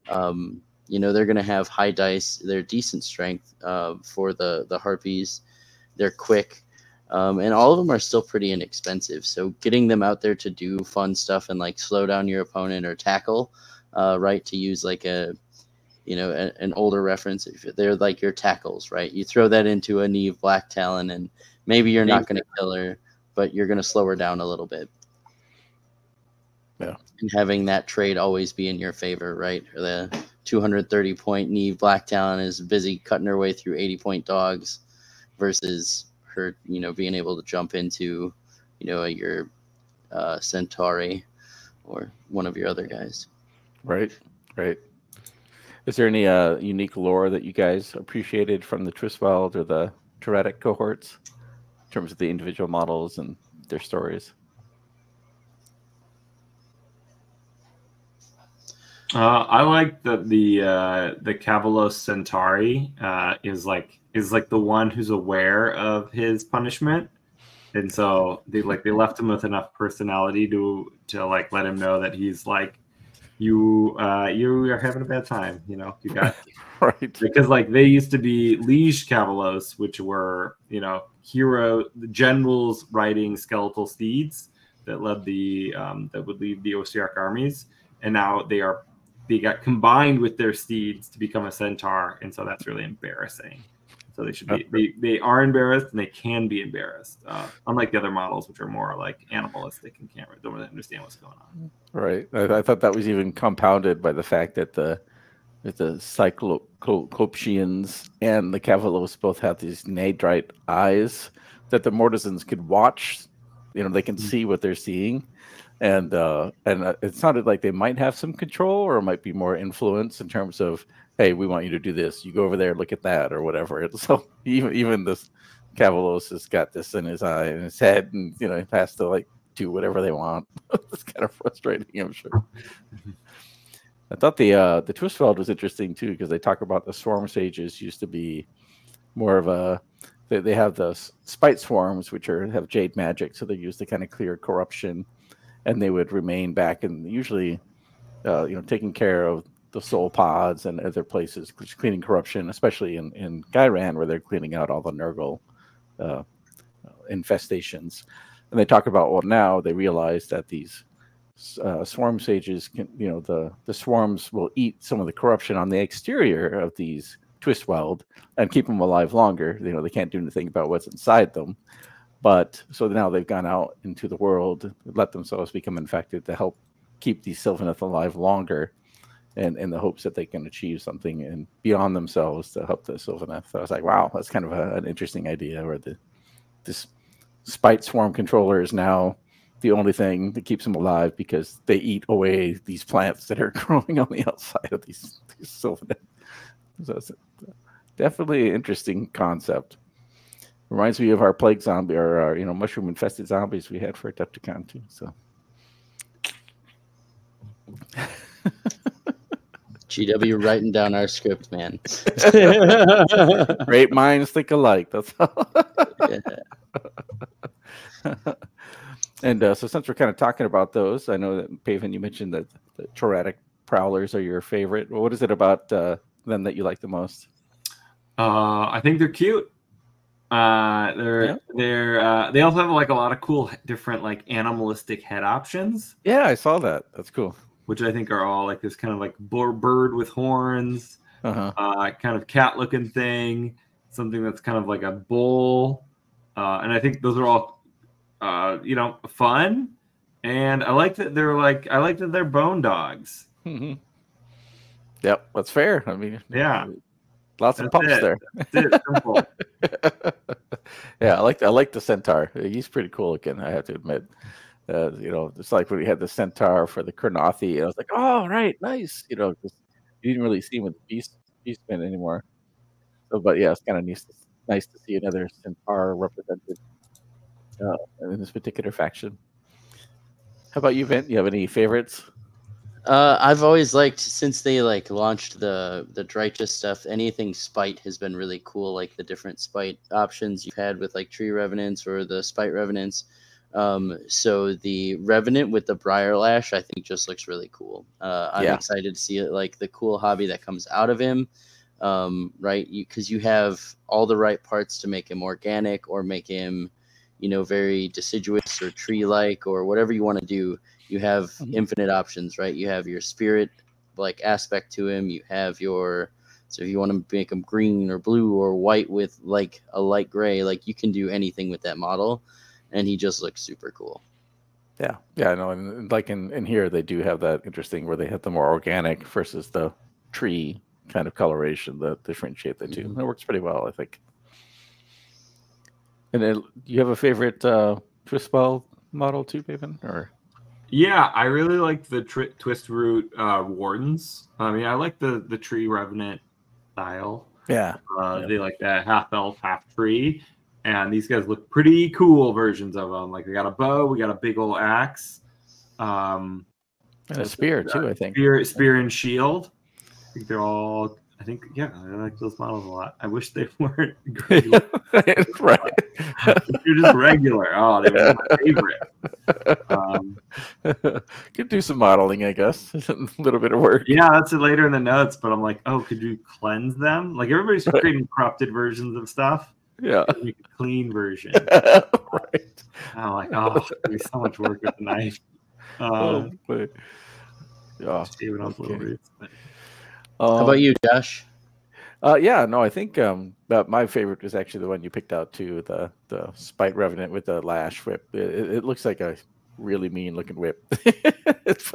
they're going to have high dice. They're decent strength for the harpies. They're quick. And all of them are still pretty inexpensive. So getting them out there to do fun stuff and slow down your opponent or tackle, right, to use an older reference. They're your tackles, right? You throw that into a Niamh Black Talon and maybe you're not going to kill her, but you're going to slow her down a little bit. Yeah. And having that trade always be in your favor, right? Or the 230-point Neve Blacktown is busy cutting her way through 80-point dogs versus her, you know, being able to jump into, you know, your Centauri or one of your other guys. Right, right. Is there any unique lore that you guys appreciated from the Twistweald or the Teratic cohorts in terms of the individual models and their stories? I like that the Cavalo Centauri is like the one who's aware of his punishment, and so they left him with enough personality to like let him know that he's like, you are having a bad time, you know, you got right, because like they used to be liege Cavalos, which were, you know, generals riding skeletal steeds that led the that would lead the Ossiarch armies, and now they got combined with their steeds to become a centaur, and so that's really embarrassing. So they should be they are embarrassed, and they can be embarrassed, unlike the other models, which are more like animalistic and don't really understand what's going on. Right. I thought that was even compounded by the fact that the Cyclopsians and the Cavalos both have these nadrite eyes that the Mortisans could watch. You know, they can see what they're seeing. And it sounded like they might have some control, or it might be more influence in terms of, hey, we want you to do this. You go over there, look at that, or whatever. And so even this Cavalos has got this in his eye and his head, and you know, he has to like do whatever they want. It's kind of frustrating, I'm sure. I thought the Twistweald was interesting too, because they talk about the swarm sages used to be more of a. They have the spite swarms, which have jade magic, so they use to kind of clear corruption. And they would remain back and usually, you know, taking care of the soul pods and other places, cleaning corruption, especially in Gyran, where they're cleaning out all the Nurgle infestations. And they talk about, well, now they realize that these swarm sages can, you know, the swarms will eat some of the corruption on the exterior of these Twistweald and keep them alive longer. You know, they can't do anything about what's inside them. But so now they've gone out into the world, let themselves become infected to help keep these Sylvaneth alive longer, and in the hopes that they can achieve something and beyond themselves to help the Sylvaneth. So I was like, wow, that's kind of an interesting idea, where this spite swarm controller is now the only thing that keeps them alive, because they eat away these plants that are growing on the outside of these Sylvaneth. So it's definitely an interesting concept. Reminds me of our plague zombie, or our, you know, mushroom infested zombies we had for Adepticon too. So GW writing down our script, man. Great minds think alike. That's all. Yeah. And so since we're kind of talking about those, I know that Paven, you mentioned that the Teratic prowlers are your favorite. What is it about them that you like the most? I think they're cute. They also have like a lot of cool different like animalistic head options. Yeah, I saw that. That's cool. Which I think are all like this kind of like bird with horns, kind of cat looking thing, something that's kind of like a bull. And I think those are all, you know, fun. And I like that they're like, I like that they're bone dogs. Mm-hmm. Yep. That's fair. I mean, yeah. Lots of pumps there. That's it. Simple. Yeah, I like the centaur. He's pretty cool looking, I have to admit. You know, it's like when we had the centaur for the Kurnathi, and I was like, oh, right, nice. You know, you didn't really see him with the beastmen anymore. So, but yeah, it's kind of nice to see another centaur represented in this particular faction. How about you, Vint? You have any favorites? I've always liked, since they like launched the Dryads stuff, anything spite has been really cool. Like the different spite options you've had with like tree revenants or the spite revenants. So the revenant with the briar lash, I think, just looks really cool. I'm excited to see it, like the cool hobby that comes out of him. Right, because you have all the right parts to make him organic or make him, you know, very deciduous or tree-like or whatever you want to do. You have infinite options, right? You have your spirit like aspect to him. You have your, so if you want to make him green or blue or white with like a light gray, like you can do anything with that model, and he just looks super cool. Yeah, yeah, I know. And like in here, they do have that interesting where they have the more organic versus the tree kind of coloration that differentiate the two. Mm-hmm. It works pretty well, I think. And then, you have a favorite Twistweald model too, Paven? Or yeah, I really like the Twistroot Wardens. I mean, I like the tree revenant style. Yeah, they like that half elf, half tree, and these guys look pretty cool versions of them. Like we got a bow, we got a big old axe, and a spear too. I think spear and shield. I think they're all. I think yeah, I like those models a lot. I wish they weren't regular. Right. They're just regular. Oh, they were my favorite. Could do some modeling, I guess. A little bit of work. Yeah, that's it later in the notes. But I'm like, oh, could you cleanse them? Like everybody's creating corrupted versions of stuff. Yeah, like a clean version. Right. I'm like, oh, there's so much work with the knife. But yeah, saving up little bits. How about you, Josh? Yeah, no, I think my favorite is actually the one you picked out too, the Spite Revenant with the lash whip. It looks like a really mean-looking whip. It's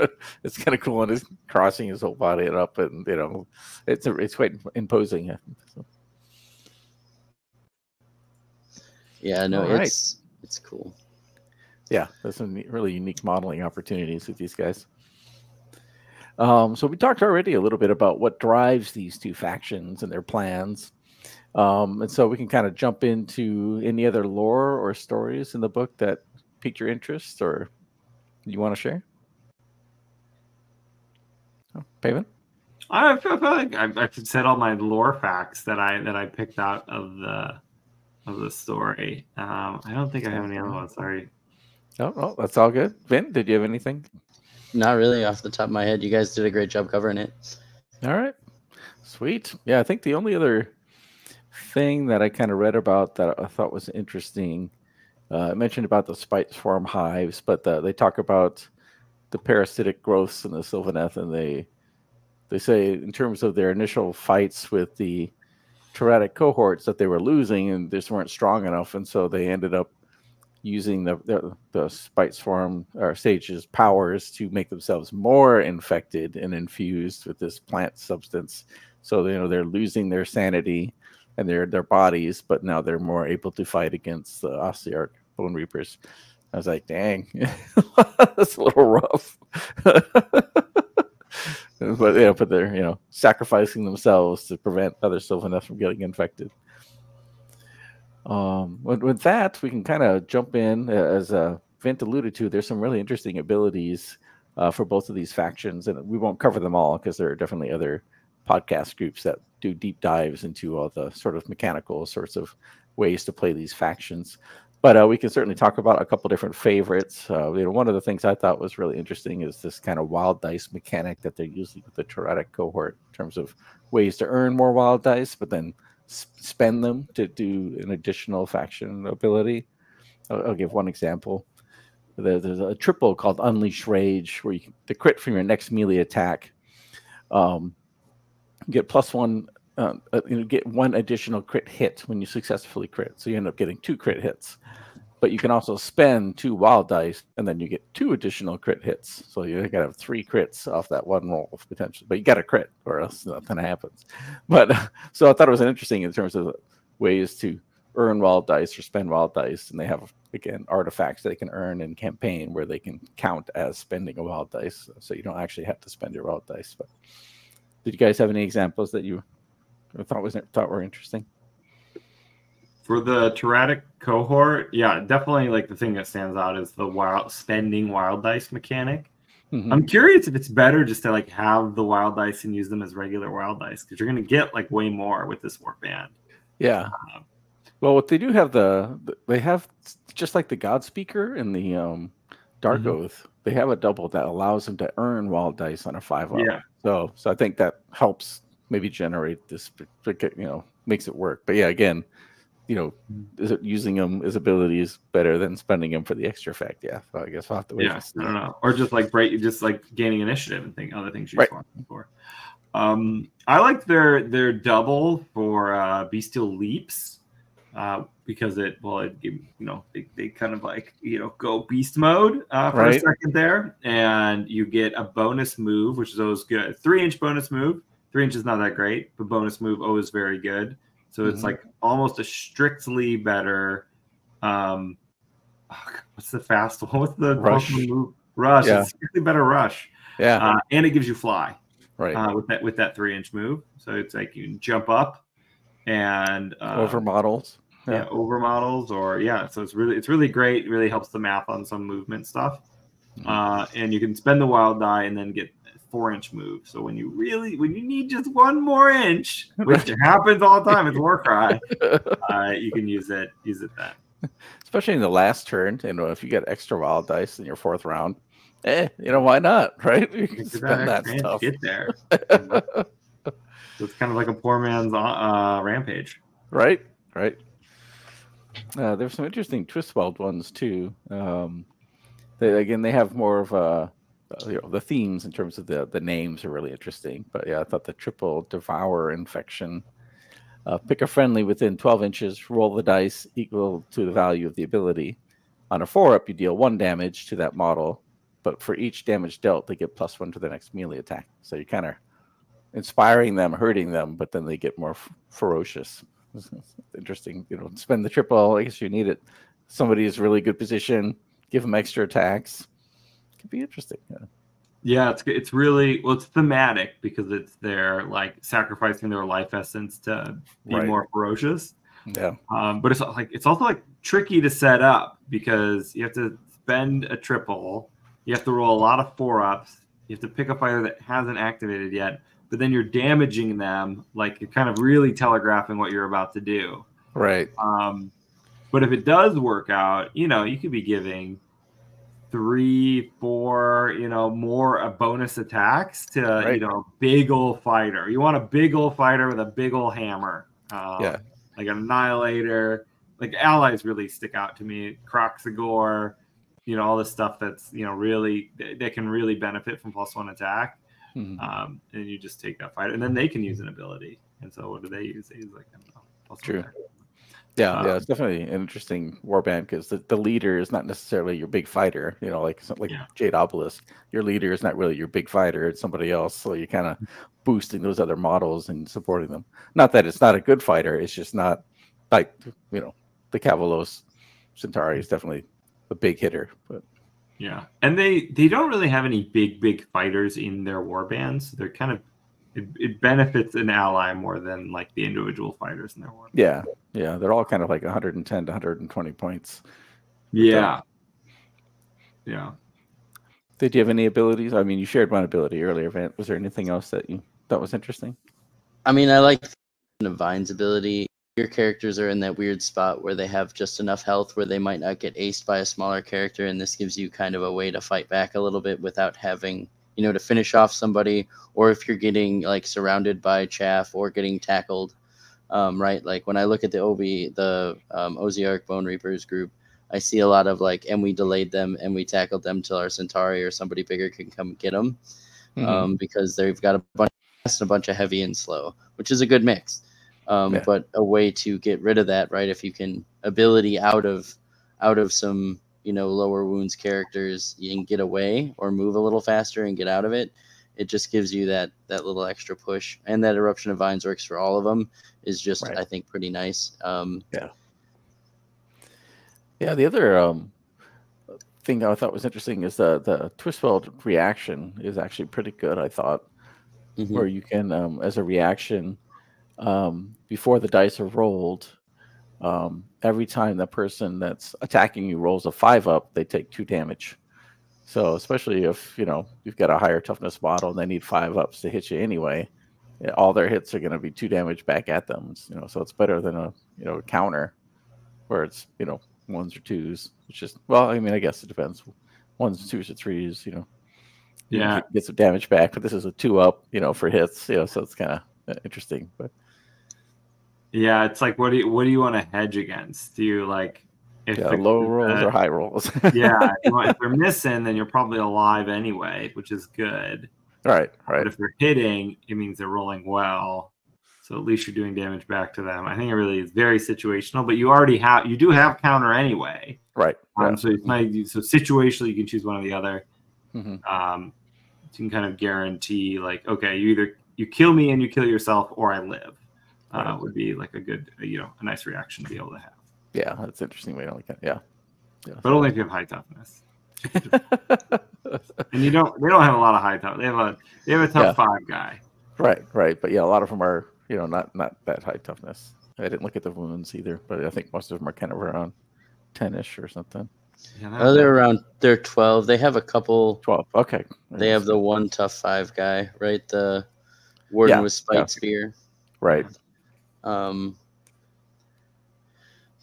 kind of cool, and it's crossing his whole body up, and you know, it's quite imposing. So. Yeah, no, right. It's cool. Yeah, there's some really unique modeling opportunities with these guys. So we talked already a little bit about what drives these two factions and their plans. And so we can kind of jump into any other lore or stories in the book that piqued your interest or you want to share? Oh, Paven? I feel like I've said all my lore facts that I picked out of the story. I don't think I have any other ones. Sorry. Oh, that's all good. Vin, did you have anything? Not really off the top of my head. You guys did a great job covering it. All right. Sweet. Yeah, I think the only other thing that I kind of read about that I thought was interesting, I mentioned about the spite swarm hives, but they talk about the parasitic growths in the Sylvaneth, and they say in terms of their initial fights with the Teratic cohorts that they were losing and just weren't strong enough, and so they ended up using the spite swarm or sage's powers to make themselves more infected and infused with this plant substance. So you know they're losing their sanity and their bodies, but now they're more able to fight against the Ossiarch Bone Reapers. I was like, dang, that's a little rough. But they're sacrificing themselves to prevent other Sylvaneth from getting infected. With that, we can kind of jump in. As Vint alluded to, there's some really interesting abilities for both of these factions, and we won't cover them all because there are definitely other podcast groups that do deep dives into all the sort of mechanical sorts of ways to play these factions. But we can certainly talk about a couple different favorites. One of the things I thought was really interesting is this kind of wild dice mechanic that they're using with the Teratic cohort in terms of ways to earn more wild dice, but then spend them to do an additional faction ability. I'll give one example. There's a triple called Unleash Rage where you can crit from your next melee attack. You get +1, get one additional crit hit when you successfully crit. So you end up getting 2 crit hits. But you can also spend 2 wild dice, and then you get 2 additional crit hits. So you got to have 3 crits off that one roll, potentially. But you got to crit, or else nothing happens. But so I thought it was interesting in terms of ways to earn wild dice or spend wild dice. And they have, again, artifacts that they can earn in campaign where they can count as spending a wild dice. So you don't actually have to spend your wild dice. But did you guys have any examples that you thought were interesting? For the Teratic cohort, yeah, definitely like the thing that stands out is the spending wild dice mechanic. Mm-hmm. I'm curious if it's better just to like have the wild dice and use them as regular wild dice, because you're going to get like way more with this warband. Yeah. Well, what they do have, they have just like the Godspeaker and the Dark Oath, they have a double that allows them to earn wild dice on a 5-up. Yeah. So I think that helps maybe generate this, makes it work. But yeah, again, is it using them as abilities better than spending them for the extra effect? Yeah, so I guess we'll have to wait. Yeah, I don't know, or just like gaining initiative and other things you use for. I like their double for bestial leaps because they kind of like go beast mode for a second there, and you get a bonus move, which is always good. 3-inch bonus move. 3 inches is not that great, but bonus move O is very good. So it's like almost a strictly better. What's the fast one? What's the rush? Move? Rush. Yeah. It's strictly better rush. Yeah, and it gives you fly, right? With that 3-inch move, so it's like you jump up and over models. Yeah, over models, or so it's really great. It really helps the math on some movement stuff. And you can spend the wild die and then get 4-inch move. So when you need just one more inch, which happens all the time, it's Warcry. You can use it then. Especially in the last turn, you know, if you get extra wild dice in your 4th round, you know, why not, right? You can spend that stuff. Get there. So it's kind of like a poor man's rampage, right? Right. There's some interesting Twistweald ones too. They have more of a, you know, the themes in terms of the names are really interesting. But yeah, I thought the triple devour infection. Pick a friendly within 12 inches, roll the dice equal to the value of the ability. On a 4-up, you deal 1 damage to that model, but for each damage dealt, they get +1 to the next melee attack. So you're kind of inspiring them, hurting them, but then they get more ferocious. It's interesting, you know, spend the triple. I guess you need it. Somebody is really good position. Give them extra attacks. It could be interesting. Yeah, it's really, well, it's thematic because it's their like sacrificing their life essence to be more ferocious. Yeah. But it's also tricky to set up because you have to spend a triple. You have to roll a lot of 4-ups. You have to pick a fighter that hasn't activated yet, but then you're damaging them. Like you're kind of really telegraphing what you're about to do. Right. But if it does work out, you know, you could be giving 3, 4, you know, more bonus attacks to, you know, big old fighter. You want a big old fighter with a big old hammer. Like Annihilator, like allies really stick out to me. Croxagore, you know, all this stuff that's, you know, really, they can really benefit from +1 attack. And you just take that fighter and then they can use an ability. And so what do they use? They use like, I don't know, +1 attack. Yeah, it's definitely an interesting warband because the leader is not necessarily your big fighter. You know, like Jade Obelisk, your leader is not really your big fighter. It's somebody else. So you're kind of boosting those other models and supporting them. Not that it's not a good fighter. It's just not like, you know, the Cavalo Centauri is definitely a big hitter. But yeah, and they don't really have any big fighters in their warbands. They're kind of it benefits an ally more than like the individual fighters in their warbands. Yeah. Yeah, they're all kind of like 110 to 120 points. Yeah. Yeah. Did you have any abilities? I mean, you shared one ability earlier, Vant. Was there anything else that you thought was interesting? I mean, I like Divine's ability. Your characters are in that weird spot where they have just enough health where they might not get aced by a smaller character, and this gives you kind of a way to fight back a little bit without having, you know, to finish off somebody, or if you're getting like surrounded by chaff or getting tackled. Right, like when I look at the Ossiarch Bone Reapers group, I see a lot of like, and we delayed them and we tackled them till our Centauri or somebody bigger can come get them, because they've got a bunch of fast and a bunch of heavy and slow, which is a good mix. But a way to get rid of that, right? If you can ability out of some, you know, lower wounds characters, you can get away or move a little faster and get out of it. It just gives you that little extra push, and that Eruption of Vines works for all of them. Is just I think pretty nice. Yeah. The other thing I thought was interesting is the Twistweald reaction is actually pretty good. I thought where you can as a reaction before the dice are rolled, every time the person that's attacking you rolls a 5-up, they take 2 damage. So especially if, you know, you've got a higher toughness model and they need 5-ups to hit you anyway, all their hits are going to be 2 damage back at them. You know, so it's better than a, you know, counter where it's, you know, 1s or 2s. It's just, well, I mean, I guess it depends. 1s, 2s, or 3s, you know. Yeah. You get some damage back, but this is a 2-up, you know, for hits. You know, so it's kind of interesting. But yeah, it's like, what do you want to hedge against? Do you like? If low rolls or high rolls. If they're missing, then you're probably alive anyway, which is good. Right. But if they're hitting, it means they're rolling well. So at least you're doing damage back to them. I think it really is very situational, but you do have counter anyway. Right. So it's so situationally you can choose one or the other. So you can kind of guarantee like, okay, you either you kill me and you kill yourself, or I live. Would be like a good, a nice reaction to be able to have. Yeah, that's an interesting way to look at it. Yeah. Yeah. But only if you have high toughness. And they don't have a lot of high toughness. They have a tough five guy. Right, right. But yeah, a lot of them are, not that high toughness. I didn't look at the wounds either, but I think most of them are kind of around 10-ish or something. Yeah, they're around, they're 12. They have a couple. 12, okay. They have the one tough five guy, right? The warden with spiked spear. Right. But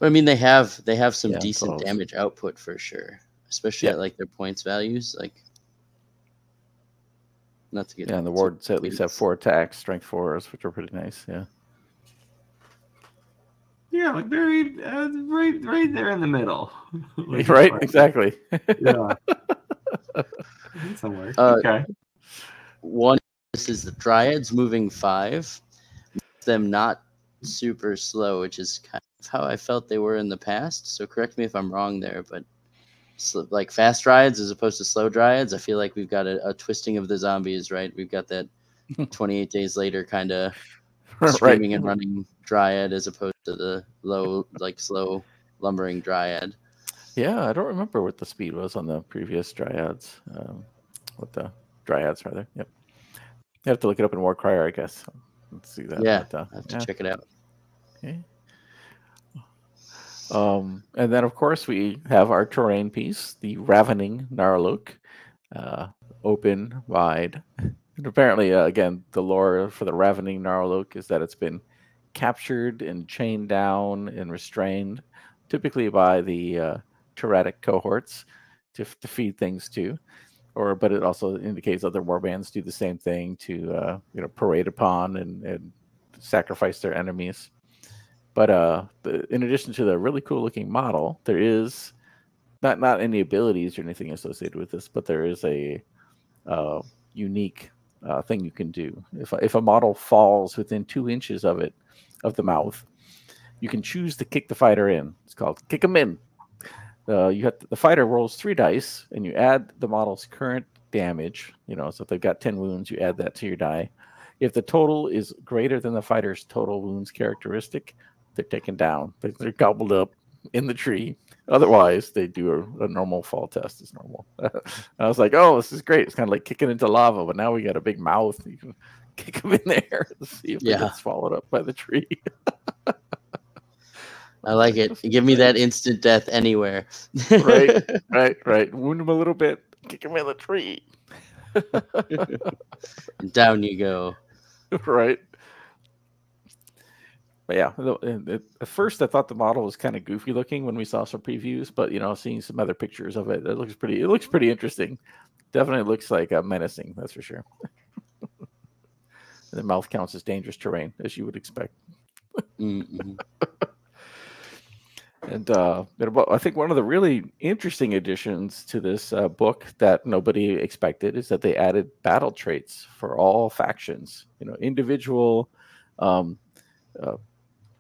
I mean, they have some decent damage output for sure, especially at like their points values. Like, not to get and the wards at least have 4 attacks, strength 4s, which are pretty nice. Yeah. Yeah, like very right there in the middle. Like, right, exactly. Yeah. Somewhere. Okay. One. This is the Dryads moving 5. Them not super slow, which is kind of how I felt they were in the past. So correct me if I'm wrong there, but like fast Dryads as opposed to slow Dryads, I feel like we've got a twisting of the zombies, right? We've got that 28 days later kind of screaming and running Dryad as opposed to the low, like slow lumbering Dryad. Yeah, I don't remember what the speed was on the previous Dryads. What the Dryads rather? Yep, you have to look it up in Warcry, I guess. Let's see that. Yeah, I have to check it out. Okay. And then, of course, we have our terrain piece, the Ravening Gnarloak, open, wide. And apparently, again, the lore for the Ravening Gnarloak is that it's been captured and chained down and restrained, typically by the Teratic cohorts to feed things to. But it also indicates other warbands do the same thing to parade upon and sacrifice their enemies. But in addition to the really cool looking model, there is not any abilities or anything associated with this, but there is a unique thing you can do. If a model falls within 2 inches of the mouth, you can choose to kick the fighter in. It's called kick 'em in. The fighter rolls 3 dice, and you add the model's current damage. So if they've got 10 wounds, you add that to your die. If the total is greater than the fighter's total wounds characteristic, they're taken down. They're gobbled up in the tree. Otherwise, they do a normal fall test as normal. I was like, oh, this is great. It's kind of like kicking into lava, but now we got a big mouth. You can kick them in there and see if it gets swallowed up by the tree. I like it. Give me that instant death anywhere. Right, right, right. Wound him a little bit. Kick him in the tree. Down you go. Right. But yeah, at first I thought the model was kind of goofy looking when we saw some previews, but seeing some other pictures of it, it looks pretty interesting. Definitely looks like menacing, that's for sure. The mouth counts as dangerous terrain, as you would expect. And I think one of the really interesting additions to this book that nobody expected is that they added battle traits for all factions. Individual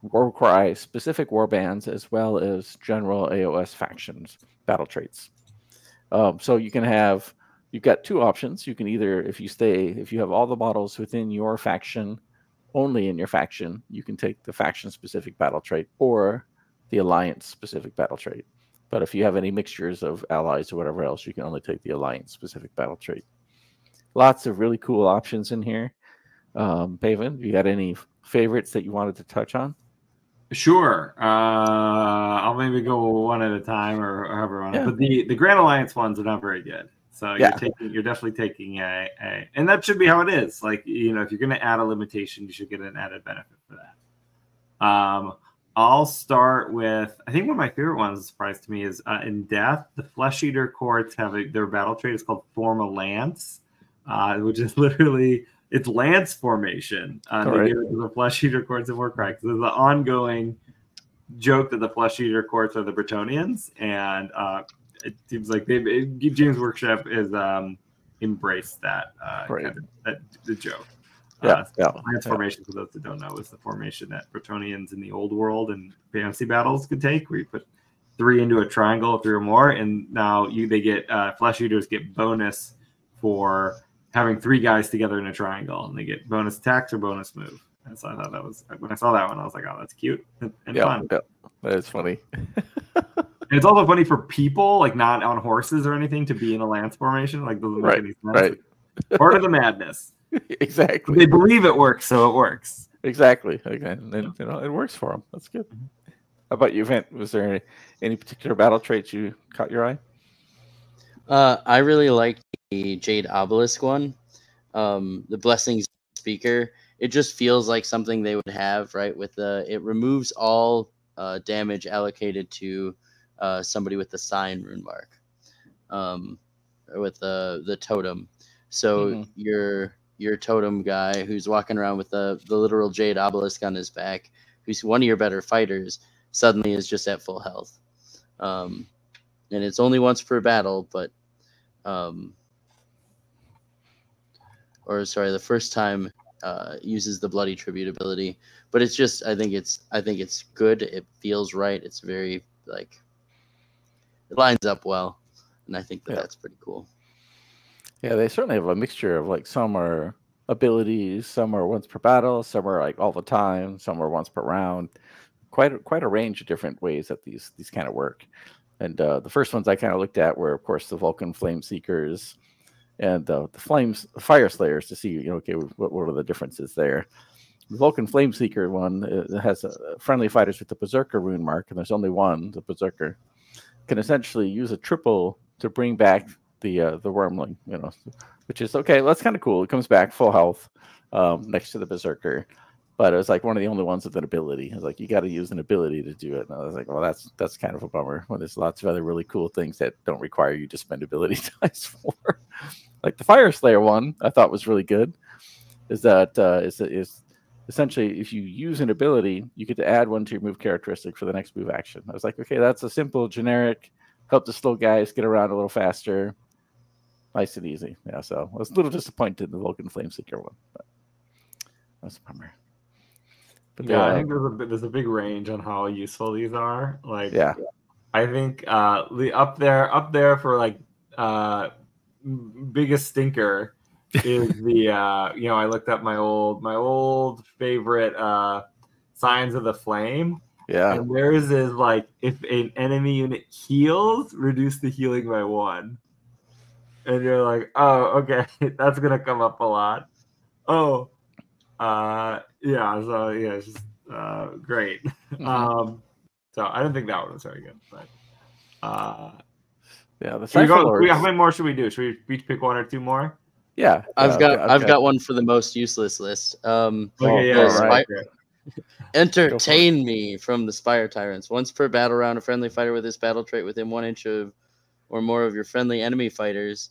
Warcry specific warbands as well as general AOS factions battle traits. So you've got 2 options. You can either, if you have all the models within your faction, only in your faction, you can take the faction specific battle trait or the alliance-specific battle trait. But if you have any mixtures of allies or whatever else, you can only take the alliance-specific battle trait. Lots of really cool options in here. Pavan, you got any favorites that you wanted to touch on? Sure. I'll maybe go one at a time or however on. Yeah. But the Grand Alliance ones are not very good. So you're definitely taking and that should be how it is. Like, if you're going to add a limitation, you should get an added benefit for that. I'll start with, I think one of my favorite ones, surprise to me, is in Death, the Flesh Eater courts have their battle trait is called Form a Lance, which is literally, it's Lance formation. They give it to the Flesh Eater courts in Warcry. So there's the ongoing joke that the Flesh Eater courts are the Bretonians, and it seems like Games Workshop has embraced that, the joke. Lance formation, for those that don't know, is the formation that Bretonians in the old world and fantasy battles could take, where you put 3 into a triangle, 3 or more, and now they get Flesh Eaters get bonus for having three guys together in a triangle, and they get bonus attacks or bonus move. And so I thought that was, when I saw that one, I was like, oh, that's cute and fun. Yeah, that is funny. And it's also funny for people, like not on horses or anything, to be in a lance formation. Like those right, right. Part of the madness. Exactly. They believe it works, so it works. Exactly. Okay. And then, you know, it works for them. That's good. How about you, Vint? Was there any particular battle traits you caught your eye? I really liked the Jade Obelisk one. The Blessings Speaker. It just feels like something they would have, right? With the it removes all damage allocated to somebody with the sign rune mark, with the totem. So your totem guy who's walking around with the literal Jade Obelisk on his back, who's one of your better fighters, suddenly is just at full health. And it's only once per battle, but the first time uses the bloody tribute ability. But it's just I think it's good. It feels right. It's very like. It lines up well, and I think that that's pretty cool. Yeah, they certainly have a mixture of, like, some are abilities, some are once per battle, some are, like, all the time, some are once per round. Quite a range of different ways that these kind of work. And the first ones I kind of looked at were, of course, the Vulkyn Flameseekers and the Fyreslayers to see, you know, okay, what are the differences there. The Vulkyn Flameseeker one has friendly fighters with the Berserker rune mark, and there's only one, the Berserker. Can essentially use a triple to bring back the wormling, you know, which is okay. That's kind of cool. It comes back full health next to the Berserker, but it was like one of the only ones with an ability. I was like, you got to use an ability to do it. And I was like, well, that's kind of a bummer. Well, there's lots of other really cool things that don't require you to spend ability dice for, like the Fyreslayer one. I thought was really good. Is that is essentially, if you use an ability, you get to add one to your move characteristic for the next move action. I was like, okay, that's a simple, generic, help the slow guys get around a little faster. Nice and easy. Yeah, so I was a little disappointed in the Vulkyn Flameseeker one. But that's a bummer. But yeah, I think there's a big range on how useful these are. Like, yeah. I think the up there for, like, biggest stinker is the you know, I looked up my old favorite Signs of the Flame, and theirs is like, if an enemy unit heals, reduce the healing by 1. And you're like, oh, okay, that's gonna come up a lot. It's just great. So I don't think that one was very good, but the Cypher Lords. How many more should we do? Should we each pick one or two more? Yeah, I've got one for the most useless list. Entertain me from the Spire Tyrants. Once per battle round, a friendly fighter with this battle trait within 1 inch of or more of your friendly enemy fighters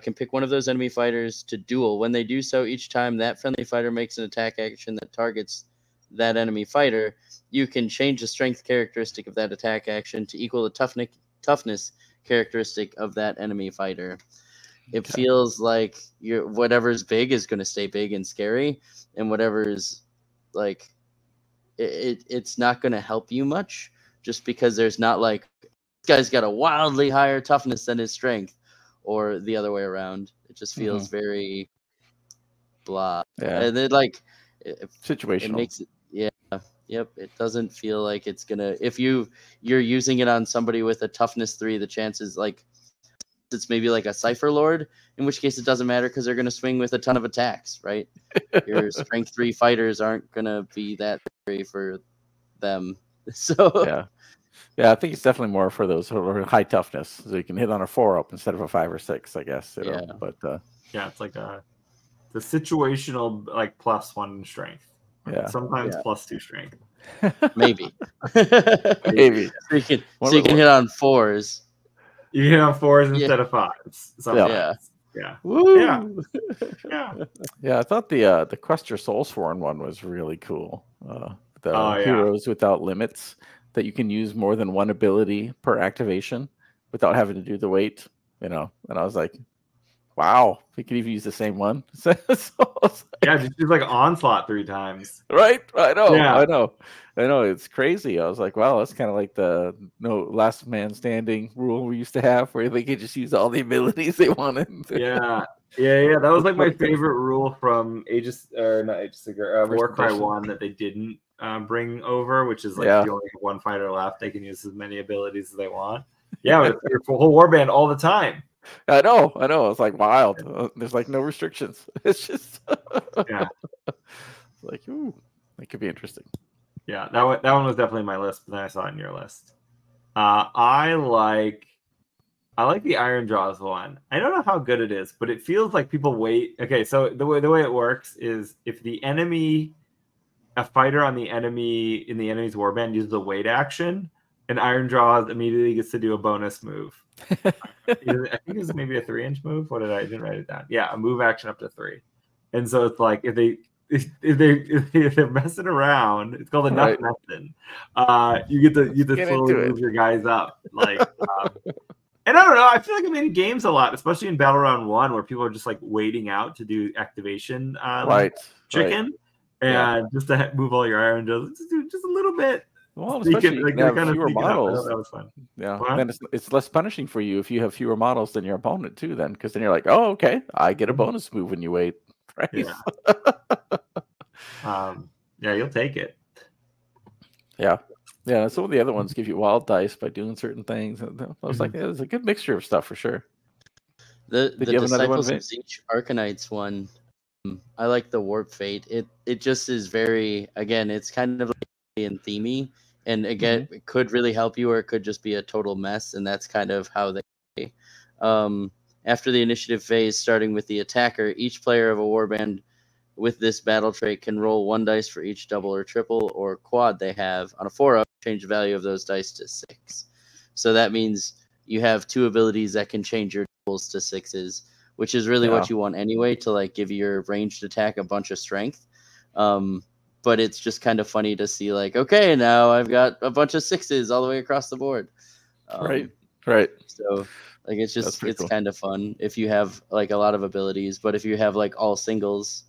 can pick one of those enemy fighters to duel. When they do so, each time that friendly fighter makes an attack action that targets that enemy fighter, you can change the strength characteristic of that attack action to equal the toughness characteristic of that enemy fighter. It feels like whatever's big is going to stay big and scary, and whatever's like it's not going to help you much, just because there's not like, this guy's got a wildly higher toughness than his strength, or the other way around. It just feels very blah. Yeah. And then like situational. It makes it it doesn't feel like it's going to, if you're using it on somebody with a toughness 3, the chances like it's maybe like a Cypher Lord, in which case it doesn't matter because they're going to swing with a ton of attacks, right? Your strength 3 fighters aren't going to be that scary for them. So yeah, I think it's definitely more for those who are high toughness, so you can hit on a 4-up instead of a 5 or 6, I guess. You know? But it's like the situational, like +1 strength. Yeah, sometimes +2 strength. Maybe, maybe so you can hit on 4s. You hit on 4s instead of 5s. I thought the Quester Soulsworn one was really cool. Heroes without limits, that you can use more than one ability per activation without having to do the wait. You know, and I was like, wow, we could even use the same one. So just do like Onslaught 3 times. Right? I know. It's crazy. I was like, wow, that's kind of like the last man standing rule we used to have, where they could just use all the abilities they wanted. Yeah. Yeah, that was like my favorite rule from Warcry 1 that they didn't bring over, which is like you only have one fighter left. They can use as many abilities as they want. Yeah, with your whole warband all the time. I know. It's like wild. There's like no restrictions. It's just It's like, ooh, that could be interesting. Yeah, that one was definitely my list, but then I saw it in your list. I like the Iron Jaws one. I don't know how good it is, but it feels like people wait. Okay, so the way it works is if a fighter in the enemy's warband uses a wait action, an Iron Jaws immediately gets to do a bonus move. I think it was maybe a 3-inch move. What did I didn't write it down? Yeah, a move action up to 3. And so it's like if they're messing around, it's called enough messing. You get to slowly move your guys up. Like, and I don't know. I feel like I'm in games a lot, especially in Battle Round 1, where people are just like waiting out to do activation, just to move all your Iron Jaws just a little bit. Well, especially if you have fewer models. That was fun. Yeah, and then it's less punishing for you if you have fewer models than your opponent too. Then, because then you're like, oh, okay, I get a bonus move when you wait. Right? Yeah. You'll take it. Yeah. Some of the other ones give you wild dice by doing certain things. I was like, yeah, there's a good mixture of stuff for sure. Did you have Disciples of Tzeentch Arcanites one. I like the Warp Fate. It just is very, again, it's kind of like and themey, and again it could really help you or it could just be a total mess, and that's kind of how they play. After the initiative phase, starting with the attacker, each player of a warband with this battle trait can roll 1 dice for each double or triple or quad they have. On a 4-up, change the value of those dice to 6. So that means you have 2 abilities that can change your doubles to 6s, which is really what you want anyway, to like give your ranged attack a bunch of strength. But it's just kind of funny to see, like, okay, now I've got a bunch of 6s all the way across the board. Right. So, like, it's just, it's cool. Kind of fun if you have, like, a lot of abilities. But if you have, like, all singles,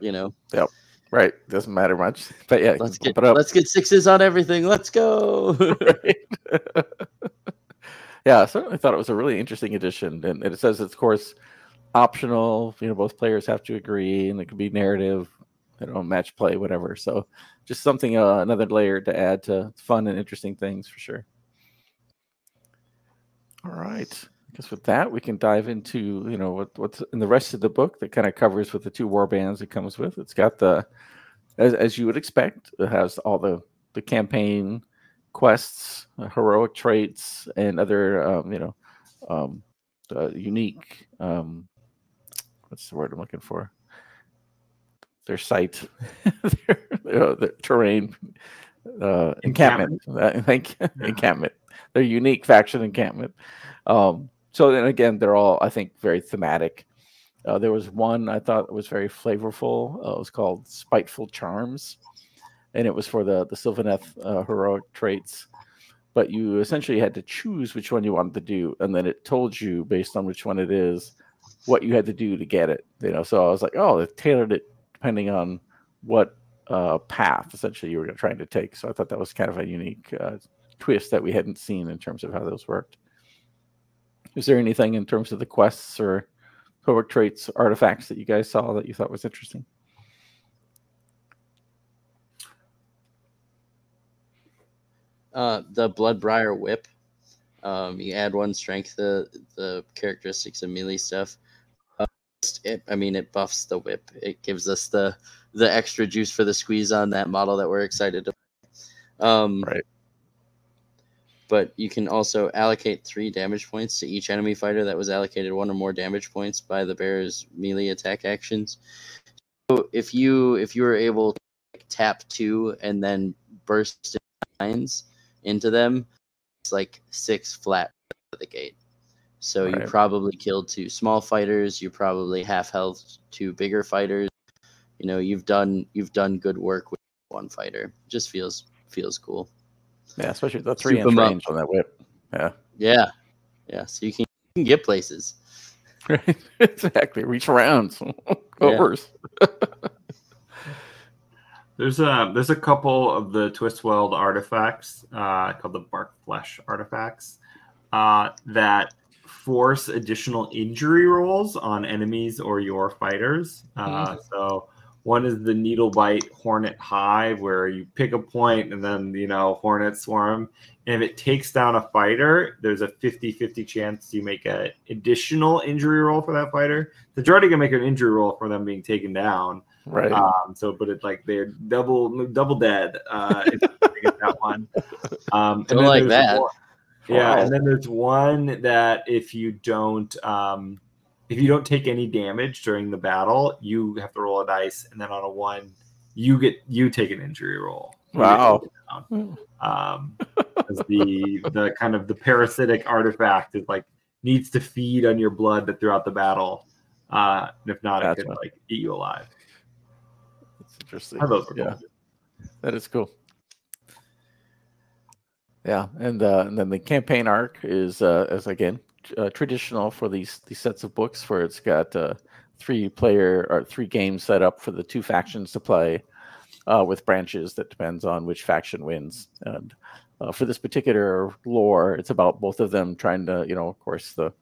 you know. Yep, right. Doesn't matter much. But, yeah. Let's get 6s on everything. Let's go. Yeah, so I thought it was a really interesting addition. And it says, of course, optional, you know, both players have to agree, and it could be narrative, you know, match play, whatever. So just something, another layer to add to fun and interesting things for sure. All right. I guess with that, we can dive into, you know, what's in the rest of the book that kind of covers with the 2 warbands it comes with. It's got the, as you would expect, it has all the campaign quests, heroic traits, and other, unique, what's the word I'm looking for? Their site, their terrain, encampment. Their unique faction encampment. So then again, they're all, I think, very thematic. There was one I thought was very flavorful. It was called Spiteful Charms, and it was for the Sylvaneth heroic traits. But you essentially had to choose which one you wanted to do, and then it told you based on which one it is what you had to do to get it, you know. So I was like, oh, they tailored it depending on what path essentially you were trying to take. So I thought that was kind of a unique twist that we hadn't seen in terms of how those worked. Is there anything in terms of the quests or heroic traits artifacts that you guys saw that you thought was interesting? The Blood Briar Whip. You add 1 strength to the characteristics and melee stuff. It buffs the whip. It gives us the extra juice for the squeeze on that model that we're excited to play. Right. But you can also allocate 3 damage points to each enemy fighter that was allocated 1 or more damage points by the bearer's melee attack actions. So if you were able to tap 2 and then burst lines into them, it's like 6 flat out of the gate. So you probably killed 2 small fighters. You probably half health 2 bigger fighters. You know, you've done good work with 1 fighter. Just feels cool. Yeah, especially the 3-inch range on that whip. Yeah. So you can get places. Right, exactly. Reach around. Worse. There's a couple of the Twistweald artifacts called the Bark Flesh artifacts that force additional injury rolls on enemies or your fighters. So one is the needle bite hornet hive, where you pick a point and then, you know, hornet swarm. And if it takes down a fighter, there's a 50-50 chance you make an additional injury roll for that fighter. The majority can make an injury roll for them being taken down. Right. So, but it's like they're double dead. If you get that one. Don't like that. Yeah, and then there's one that if you don't take any damage during the battle, you have to roll a dice, and then on a one, you take an injury roll. Wow. The kind of the parasitic artifact is like needs to feed on your blood throughout the battle. And if not, it could like eat you alive. That's interesting. Yeah, that is cool. Yeah, and then the campaign arc is traditional for these sets of books, where it's got three games set up for the two factions to play, with branches that depends on which faction wins. And for this particular lore, it's about both of them trying to, of course, the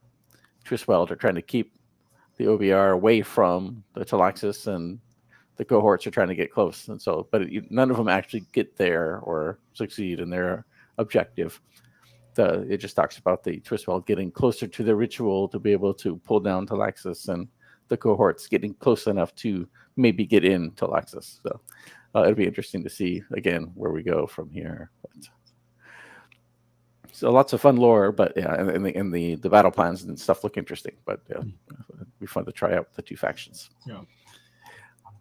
Twistweald are trying to keep the OBR away from the Talaxis, and the cohorts are trying to get close. And so, but none of them actually get there or succeed in their objective. It just talks about the Twistweald getting closer to the ritual to be able to pull down Talaxis, and the cohorts getting close enough to maybe get in Talaxis. So it'll be interesting to see again where we go from here. But, so lots of fun lore, but yeah, and the battle plans and stuff look interesting. But yeah, it'll be fun to try out the two factions. Yeah.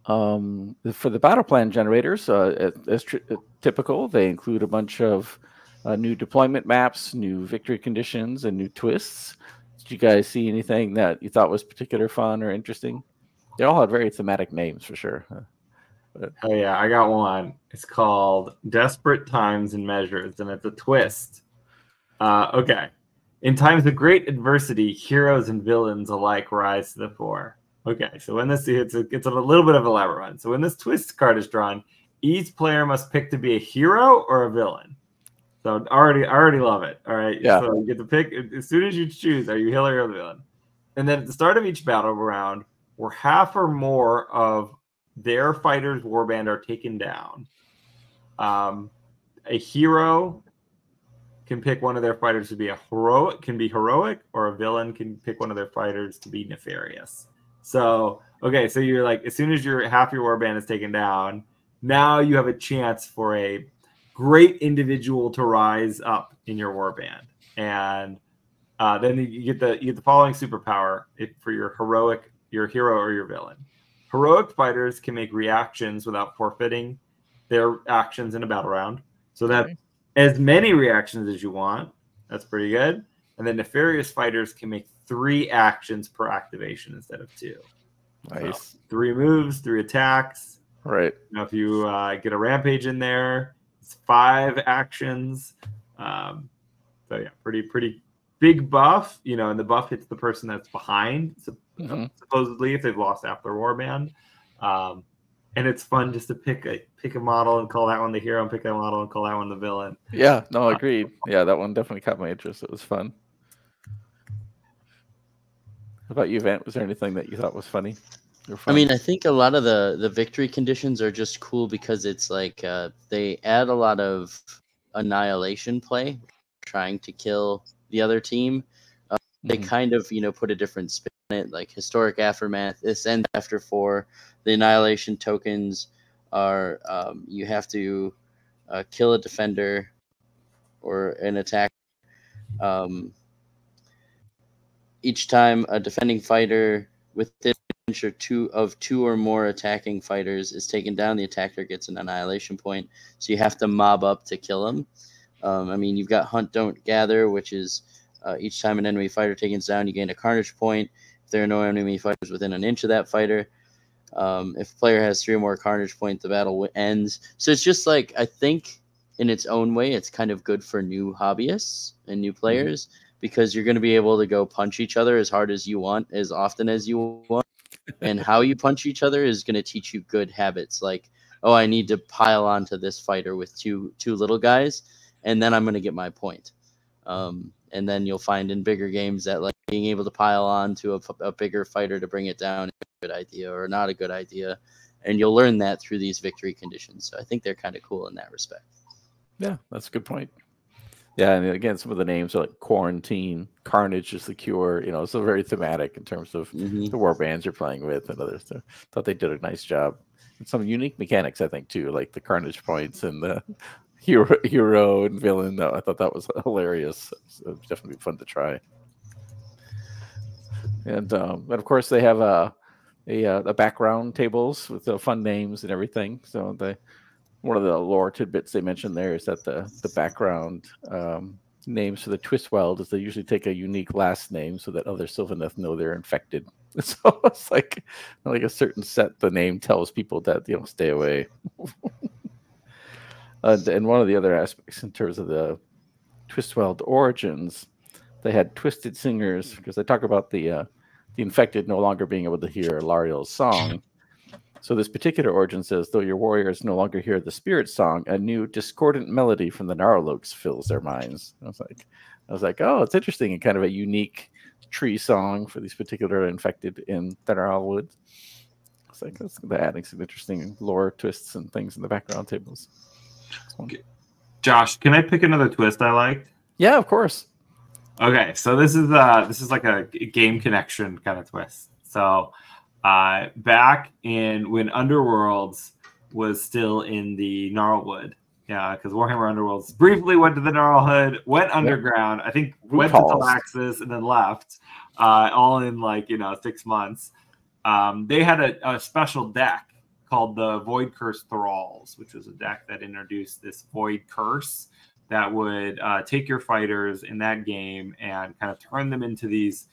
For the battle plan generators, as typical, they include a bunch of new deployment maps, new victory conditions, and new twists. Did you guys see anything that you thought was particular fun or interesting? They all had very thematic names for sure. Oh yeah, I got one. It's called Desperate Times and Measures, and it's a twist. Okay. In times of great adversity, heroes and villains alike rise to the fore. Okay, so when this it's a little bit of an elaborate one. So when this twist card is drawn, each player must pick to be a hero or a villain. So I already love it. All right. Yeah. So you get to pick as soon as you choose, are you hero or the villain? And then at the start of each battle round, where half or more of their fighter's warband are taken down, a hero can pick one of their fighters to be heroic, or a villain can pick one of their fighters to be nefarious. So okay, so you're like, as soon as half your warband is taken down, now you have a chance for a great individual to rise up in your warband, and then you get the following superpower for your hero or your villain. Heroic fighters can make reactions without forfeiting their actions in a battle round, so that as many reactions as you want. That's pretty good. And then nefarious fighters can make 3 actions per activation instead of 2. Nice. So 3 moves, 3 attacks. Right. Now, if you get a rampage in there, it's 5 actions. So yeah, pretty big buff, and the buff hits the person that's behind, supposedly, if they've lost half their warband. And it's fun just to pick a model and call that one the hero, and pick that model and call that one the villain. Yeah, no, agreed. Yeah, that one definitely caught my interest. It was fun. How about you, Vant? Was there anything that you thought was funny? I mean, I think a lot of the victory conditions are just cool because it's like they add a lot of annihilation play, trying to kill the other team. They kind of, put a different spin on it, like Historic Aftermath. This ends after 4. The annihilation tokens are you have to kill a defender or an attacker. Each time a defending fighter within or two or more attacking fighters is taken down, the attacker gets an annihilation point. So you have to mob up to kill them. I mean, you've got Hunt, Don't Gather, which is each time an enemy fighter takes down, you gain a carnage point. If there are no enemy fighters within an inch of that fighter, if a player has 3 or more carnage points, the battle ends. So it's just like, I think in its own way, it's kind of good for new hobbyists and new players, because you're going to be able to go punch each other as hard as you want, as often as you want. And how you punch each other is going to teach you good habits, like, oh, I need to pile onto this fighter with two little guys, and then I'm going to get my point. and then you'll find in bigger games that like being able to pile on to a bigger fighter to bring it down is a good idea or not a good idea, and you'll learn that through these victory conditions. So I think they're kind of cool in that respect. Yeah, that's a good point. Yeah, and again, some of the names are like Quarantine, Carnage is the Cure. You know, so very thematic in terms of the war bands you're playing with and others. So I thought they did a nice job. And some unique mechanics, I think, too, like the Carnage points and the hero and villain. I thought that was hilarious. So it was definitely fun to try. And of course, they have a background tables with fun names and everything. So they. One of the lore tidbits they mentioned there is that the background names for the Twistweald is they usually take a unique last name so that other Sylvaneth know they're infected. So it's like a certain set the name tells people that, you know, stay away. And one of the other aspects in terms of the Twistweald origins, they had twisted singers because they talk about the infected no longer being able to hear Lariel's song. So this particular origin says, though your warriors no longer hear the spirit song, a new discordant melody from the Gnarloaks fills their minds. I was like, oh, it's interesting and kind of a unique tree song for these particular infected in the Gnarlwood. It's like that's adding some interesting lore twists and things in the background tables. Josh, can I pick another twist I liked? Yeah, of course. Okay, so this is like a game connection kind of twist. So. Back in when Underworlds was still in the Gnarlwood, yeah, because Warhammer Underworlds briefly went to the Gnarlhood, went underground, I think went to Talaxis and then left, all in like, you know, 6 months. They had a special deck called the Void Curse Thralls, which was a deck that introduced this Void Curse that would take your fighters in that game and kind of turn them into these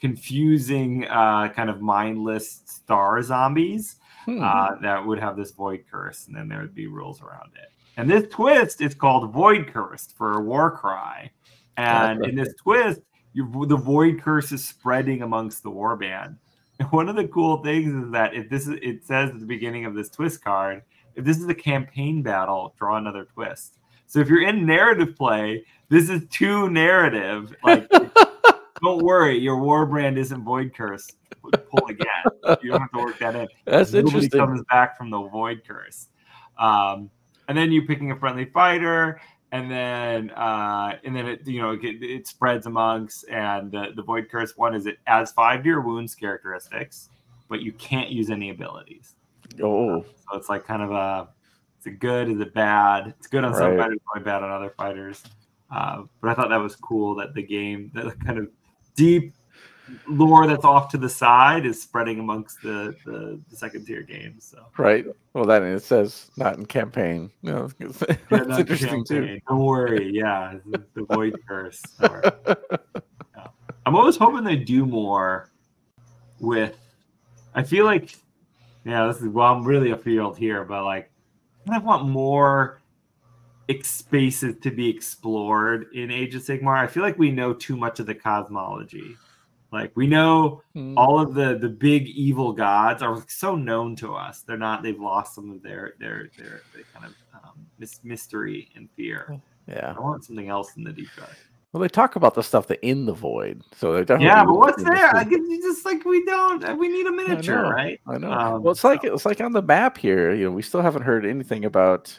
confusing kind of mindless star zombies that would have this Void Curse, and then there would be rules around it. And this twist is called Void Cursed for Warcry. And in this twist, the Void Curse is spreading amongst the warband. And one of the cool things is that if this is, it says at the beginning of this twist card, if this is a campaign battle, draw another twist. So if you're in narrative play, this is too narrative. Like, don't worry, your warband isn't Void Curse. Pull again. You don't have to work that in. That's interesting. Nobody comes back from the Void Curse. And then you're picking a friendly fighter, and then it, you know, it spreads amongst. And the Void Curse one is it adds 5 to your wounds characteristics, but you can't use any abilities. Oh, so it's like kind of a good, is it bad? It's good on some fighters, probably bad on other fighters. But I thought that was cool that the game, that kind of deep lore that's off to the side is spreading amongst the second tier games. So. Right. Well, that it says not in campaign. No, that's interesting campaign. Too. Don't worry. Yeah, the Void Curse. Or, yeah. I'm always hoping they do more with. I feel like, yeah, this is well, I'm really a field here, but like, I want more spaces to be explored in Age of Sigmar. I feel like we know too much of the cosmology. Like we know all of the big evil gods are so known to us. They're not. They've lost some of their kind of mystery and fear. Yeah, I want something else in the deep dark. Well, they talk about the stuff that in the void. So they're definitely but what's there? I guess you just like we don't. We need a miniature, right? I know. Well, it's like it's like on the map here. You know, we still haven't heard anything about.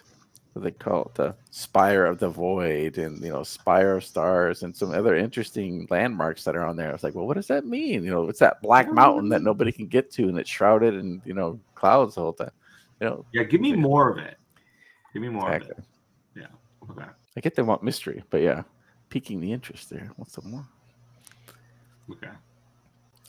They call it the Spire of the Void and, you know, Spire of Stars and some other interesting landmarks that are on there. I was like, well, what does that mean? You know, it's that black mountain that nobody can get to and it's shrouded in, you know, clouds the whole time. You know, yeah, give me more of it. Give me more of it. Yeah. Okay. I get they want mystery, but yeah, piquing the interest there. Want some more. Okay.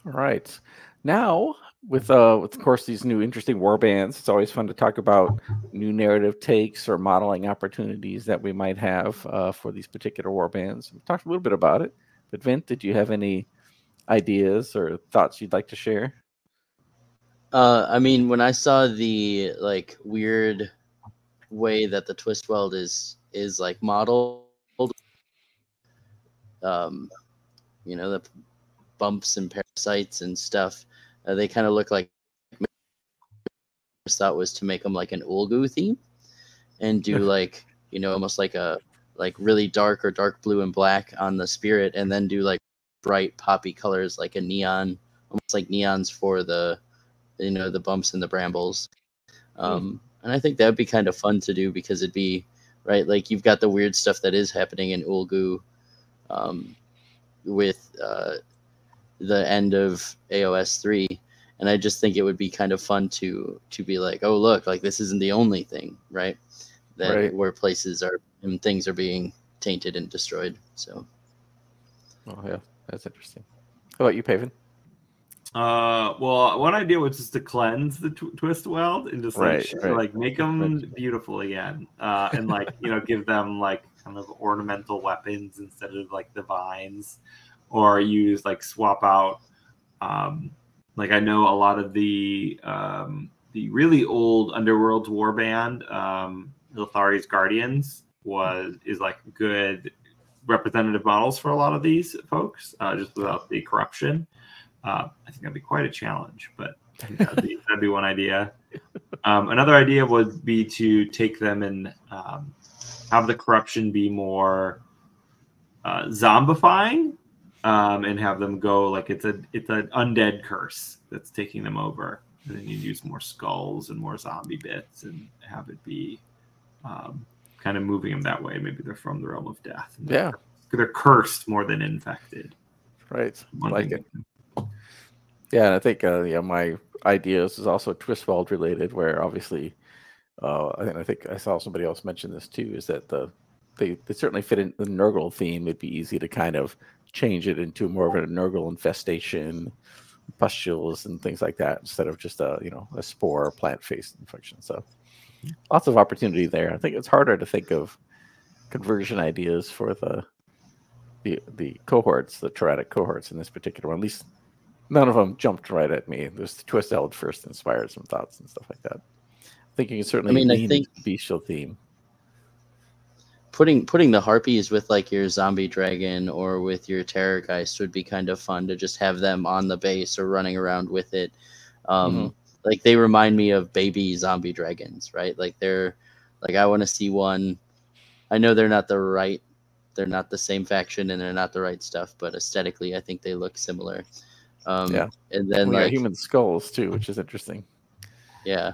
All right. Now, with of course, these new interesting war bands, it's always fun to talk about new narrative takes or modeling opportunities that we might have for these particular war bands. We talked a little bit about it, but Vint, did you have any ideas or thoughts you'd like to share? I mean, when I saw the like weird way that the Twistweald is like modeled, you know, the bumps and parasites and stuff, they kind of look like. First thought was to make them like an Ulgu theme, and do like, you know, almost like a like really dark or dark blue and black on the spirit, and then do like bright poppy colors, like a neon, almost like neons for the, you know, the bumps and the brambles. And I think that'd be kind of fun to do, because it'd be right. Like you've got the weird stuff that is happening in Ulgu, with the end of AOS 3, and I just think it would be kind of fun to be like, oh look, like this isn't the only thing, right? That right. Where places are and things are being tainted and destroyed. So. Oh yeah, that's interesting. How about you, Paven? Well, one idea was just to cleanse the Twistweald and just like like make them beautiful again, and like you know give them like kind of ornamental weapons instead of like the vines, or use like swap out. Like I know a lot of the really old Underworlds warband, Lothari's Guardians is like good representative models for a lot of these folks, just without the corruption. I think that'd be quite a challenge, but that'd be one idea. Another idea would be to take them and have the corruption be more zombifying, and have them go like it's an undead curse that's taking them over, and then you'd use more skulls and more zombie bits and have it be kind of moving them that way. Maybe they're from the realm of death. Yeah, they're cursed more than infected. Right, like it. Yeah, and I think yeah, my ideas is also Twistweald related, where obviously, I think I saw somebody else mention this too, is that they certainly fit in the Nurgle theme. It'd be easy to kind of change it into more of a Nurgle infestation, pustules and things like that, instead of just a a spore or plant-based infection. So lots of opportunity there. I think it's harder to think of conversion ideas for the cohorts, the Teratic cohorts in this particular one, at least. None of them jumped right at me. There's the Twistweald first inspired some thoughts and stuff like that. I think you can certainly I think bestial theme. Putting the harpies with like your zombie dragon or with your terror geist would be kind of fun to just have them on the base or running around with it. Like they remind me of baby zombie dragons, right? Like they're like I want to see one. I know they're not the same faction and they're not the right stuff, but aesthetically I think they look similar. Yeah, and then like human skulls too, which is interesting. Yeah,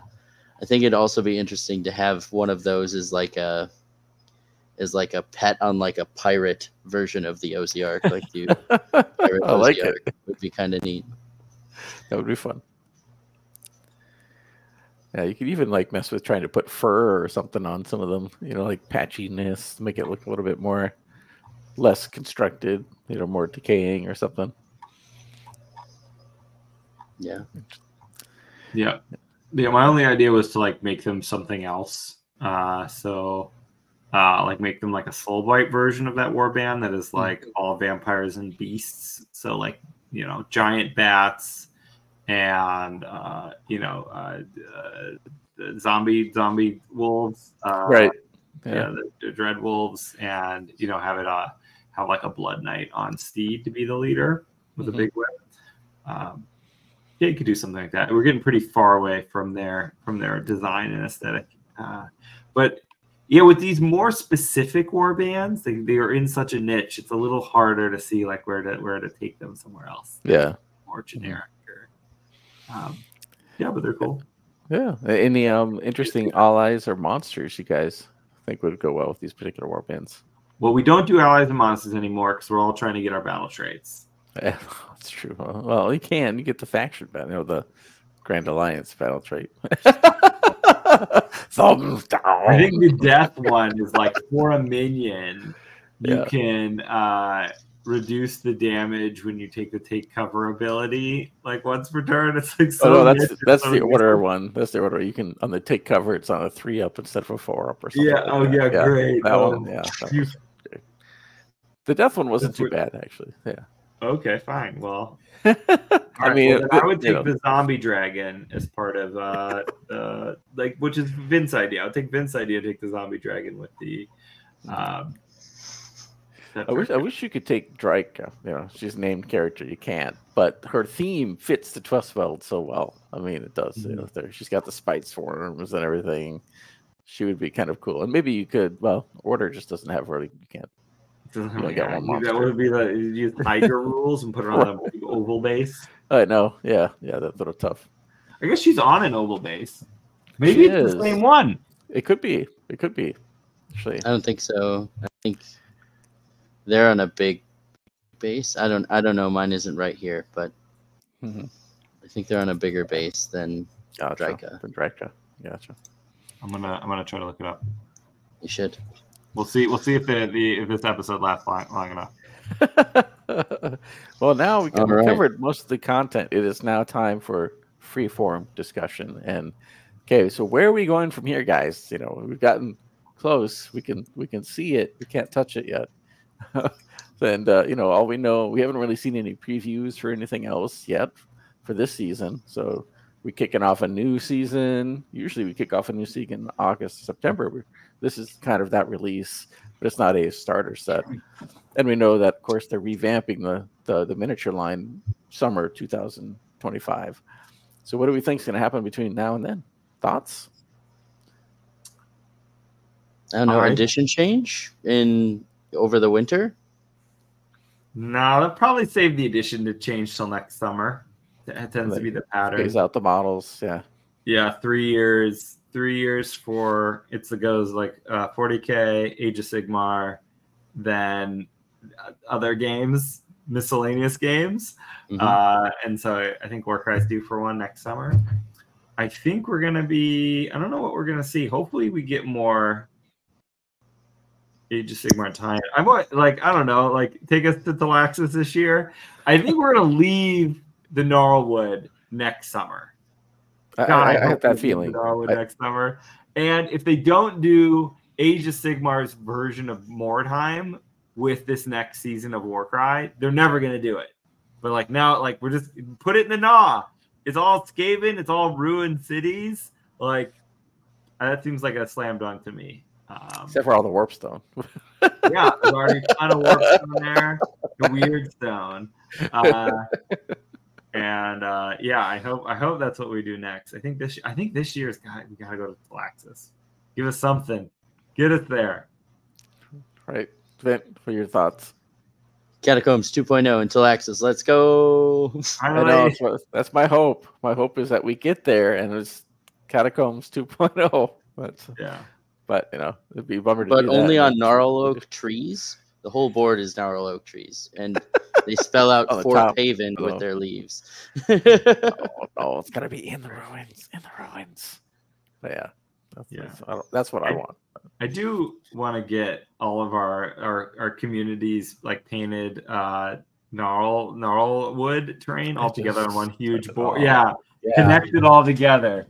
I think it'd also be interesting to have one of those as like a pet on like a pirate version of the Ossiarch, like you. I like it. Would be kind of neat. That would be fun. Yeah, you could even like mess with trying to put fur or something on some of them. You know, like patchiness, make it look a little bit less constructed. You know, more decaying or something. Yeah, my only idea was to like make them something else, like make them like a Soulblight version of that warband that is like all vampires and beasts, so like giant bats and zombie wolves, right? Yeah, the dread wolves, and have it have like a blood knight on steed to be the leader with a big whip. Yeah, you could do something like that. We're getting pretty far away from their design and aesthetic, but yeah, with these more specific war bands, they are in such a niche. It's a little harder to see like where to take them somewhere else. Yeah, more generic. Yeah, but they're cool. Yeah, any interesting allies or monsters you guys think would go well with these particular war bands? Well, we don't do allies and monsters anymore because we're all trying to get our battle traits. Yeah, that's true. Well, you get the faction battle, the Grand Alliance battle trait. Thumbs down. I think the death one is like for a minion, you can reduce the damage when you take the take cover ability like once per turn. It's like so. Oh, no, that's the order one. That's the order. You can on the take cover. It's on a 3+ instead of a 4+ or something. Yeah. Like yeah. Great. That one. Yeah. That the death one wasn't too bad actually. Yeah. Okay, fine. Well, I would take the zombie dragon as part of which is Vince's idea. I'll take Vince's idea to take the zombie dragon with the. I wish you could take Dryka. She's a named character. You can't, but her theme fits the Twistweald so well. I mean, it does. She's got the spite swarms and everything. She would be kind of cool. And maybe you could, well, Order just doesn't have really, you can't. That would be the, you hide your rules and put her on the big oval base. I know. Yeah. Yeah. That's sort of tough. I guess she's on an oval base. Maybe she it's the same one. It could be. It could be. Actually, I don't think so. I think they're on a big base. I don't know. Mine isn't right here, but I think they're on a bigger base than Draika. Draika. Gotcha. I'm gonna try to look it up. You should. We'll see if if this episode lasts long enough. Well, now we have covered most of the content. It is now time for freeform discussion. And okay, so where are we going from here, guys? You know, we've gotten close. We can see it. We can't touch it yet. And you know, all we know, we haven't really seen any previews for anything else yet for this season. So we're kicking off a new season. Usually we kick off a new season in August, September. This is kind of that release, but it's not a starter set. And we know that, of course, they're revamping the miniature line summer 2025. So what do we think is going to happen between now and then? Thoughts? I don't know. Right. Edition change in over the winter? No, they'll probably save the edition to change till next summer. That tends to be the pattern. Pays out the models, yeah. Yeah, 3 years. 3 years for it goes like 40K, Age of Sigmar, then other games, miscellaneous games. And so I think Warcry's due for one next summer. I think we're going to be, I don't know what we're going to see. Hopefully we get more Age of Sigmar time. I want, like, I don't know, like take us to Talaxis this year. I think we're going to leave the Gnarwood next summer. God, I have that feeling. Next summer, and if they don't do Age of Sigmar's version of Mordheim with this next season of Warcry, they're never gonna do it. But like now, like we're just put it in the gnaw. It's all Skaven. It's all ruined cities. Like that seems like a slam dunk to me. Except for all the warpstone. Yeah, there's already a ton of warpstone there. The weird stone. And yeah, I hope that's what we do next. I think this year's we gotta go to Talaxis. Give us something. Get us there. Right. Vent for your thoughts. Catacombs 2.0 in Talaxis. Let's go. I know, that's my hope. My hope is that we get there and it's Catacombs 2.0. But you know, it'd be a bummer to do that. But only on gnarl oak trees. The whole board is gnarl oak trees, and they spell out Fort Haven with their leaves. Oh, it's gonna be in the ruins. In the ruins. But yeah, that's what I want. I do want to get all of our communities like painted gnarl wood terrain all together on one huge board. Yeah, connected all together.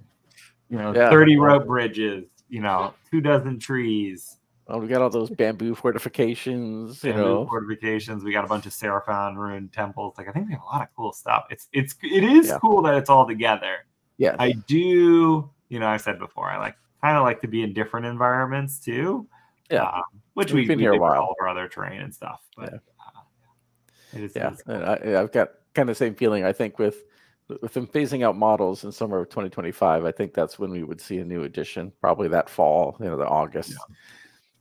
You know, 30 rope bridges. You know, 2 dozen trees. Oh, we got all those bamboo fortifications. Fortifications. We got a bunch of Seraphon ruined temples. Like I think we have a lot of cool stuff. It is cool that it's all together. Yeah, I do. You know, I said before, I kind of like to be in different environments too. Yeah, which we've been here a while. All of our other terrain and stuff. But I've got kind of the same feeling. I think with them phasing out models in summer of 2025, I think that's when we would see a new edition, probably that fall. You know, the August. Yeah.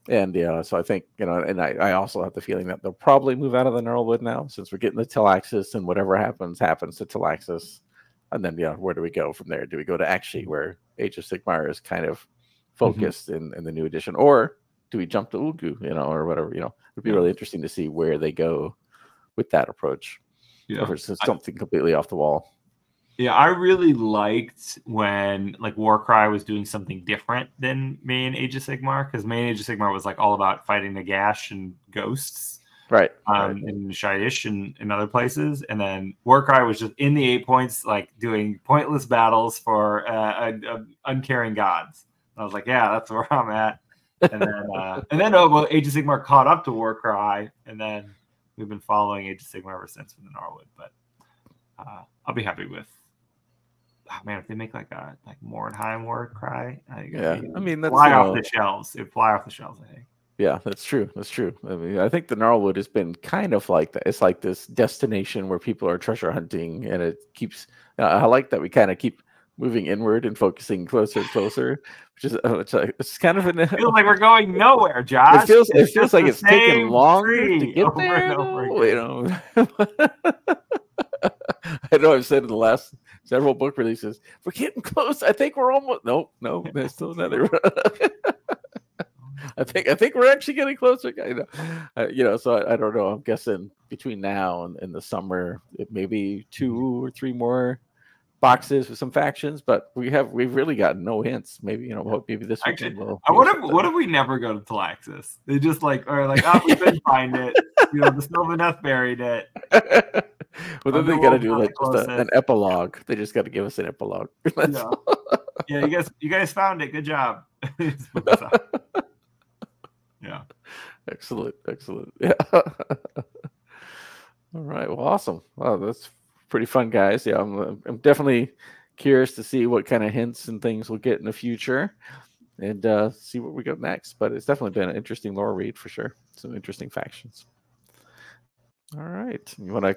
And yeah, so I think, you know, and I also have the feeling that they'll probably move out of the Gnarlwood now since we're getting the Talaxis, and whatever happens to Talaxis. And then, yeah, where do we go from there? Do we go to actually where Age of Sigmar is kind of focused in the new edition? Or do we jump to Ulgu, you know, or whatever? You know, it'd be really interesting to see where they go with that approach. Yeah. Or it's something completely off the wall. Yeah, I really liked when like Warcry was doing something different than main Age of Sigmar, because main Age of Sigmar was like all about fighting the Nagash and ghosts, right? In Shaiish and in other places, and then Warcry was just in the 8 points, like doing pointless battles for uncaring gods. And I was like, yeah, that's where I'm at. And then well, Age of Sigmar caught up to Warcry, and then we've been following Age of Sigmar ever since with the Gnarwood. But I'll be happy with. Oh, man, if they make like Mordheim Warcry, I mean, that's fly off the shelves. It fly off the shelves, I think. Yeah, that's true. That's true. I mean, I think the Gnarlwood has been kind of like that. It's like this destination where people are treasure hunting, and it keeps. I like that we kind of keep moving inward and focusing closer and closer, which is kind of an. It feels like we're going nowhere, Josh. It feels like it's taking longer to get there. I know I've said in the last several book releases, we're getting close. I think we're almost. No, there's still another. I think we're actually getting closer. I don't know. I'm guessing between now and the summer, maybe 2 or 3 more boxes with some factions, but we've really gotten no hints. Maybe maybe this weekend will. What if we never go to Talaxis? They just we couldn't find it. The Sylvaneth buried it. Well, then they got to do an epilogue. They just got to give us an epilogue. Yeah, you guys found it. Good job. Yeah. Excellent. Yeah. All right. Well, awesome. Wow, that's pretty fun, guys. Yeah, I'm definitely curious to see what kind of hints and things we'll get in the future, and see what we go next. But it's definitely been an interesting lore read for sure. Some interesting factions. All right. You want to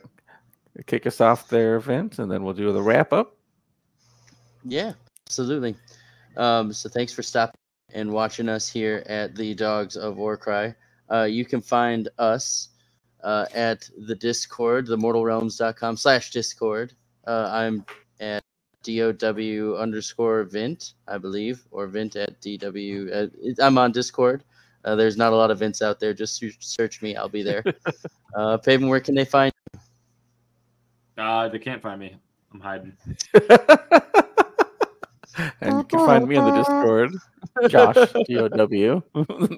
kick us off there, Vince, and then we'll do the wrap up. Yeah, absolutely. So thanks for stopping and watching us here at the Dogs of Warcry. You can find us at the Discord, themortalrealms.com/Discord. I'm at DOW_Vint, I believe, or Vint at DW. I'm on Discord. There's not a lot of Vints out there. Just search me. I'll be there. Paven, where can they find you? They can't find me. I'm hiding. And you can find me on the Discord, Josh, DOW.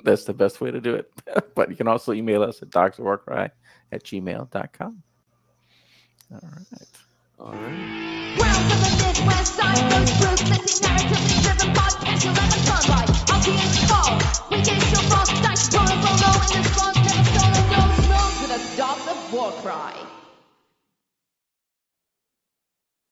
That's the best way to do it. But you can also email us at dogsofwarcry@gmail.com. All right. Welcome to the Midwest side. Those truths is narratively driven by pencil and a gun light. I'll be in fall. We gave so fast dice, roll, and this one's never stolen. Those roads are the Dogs of Warcry.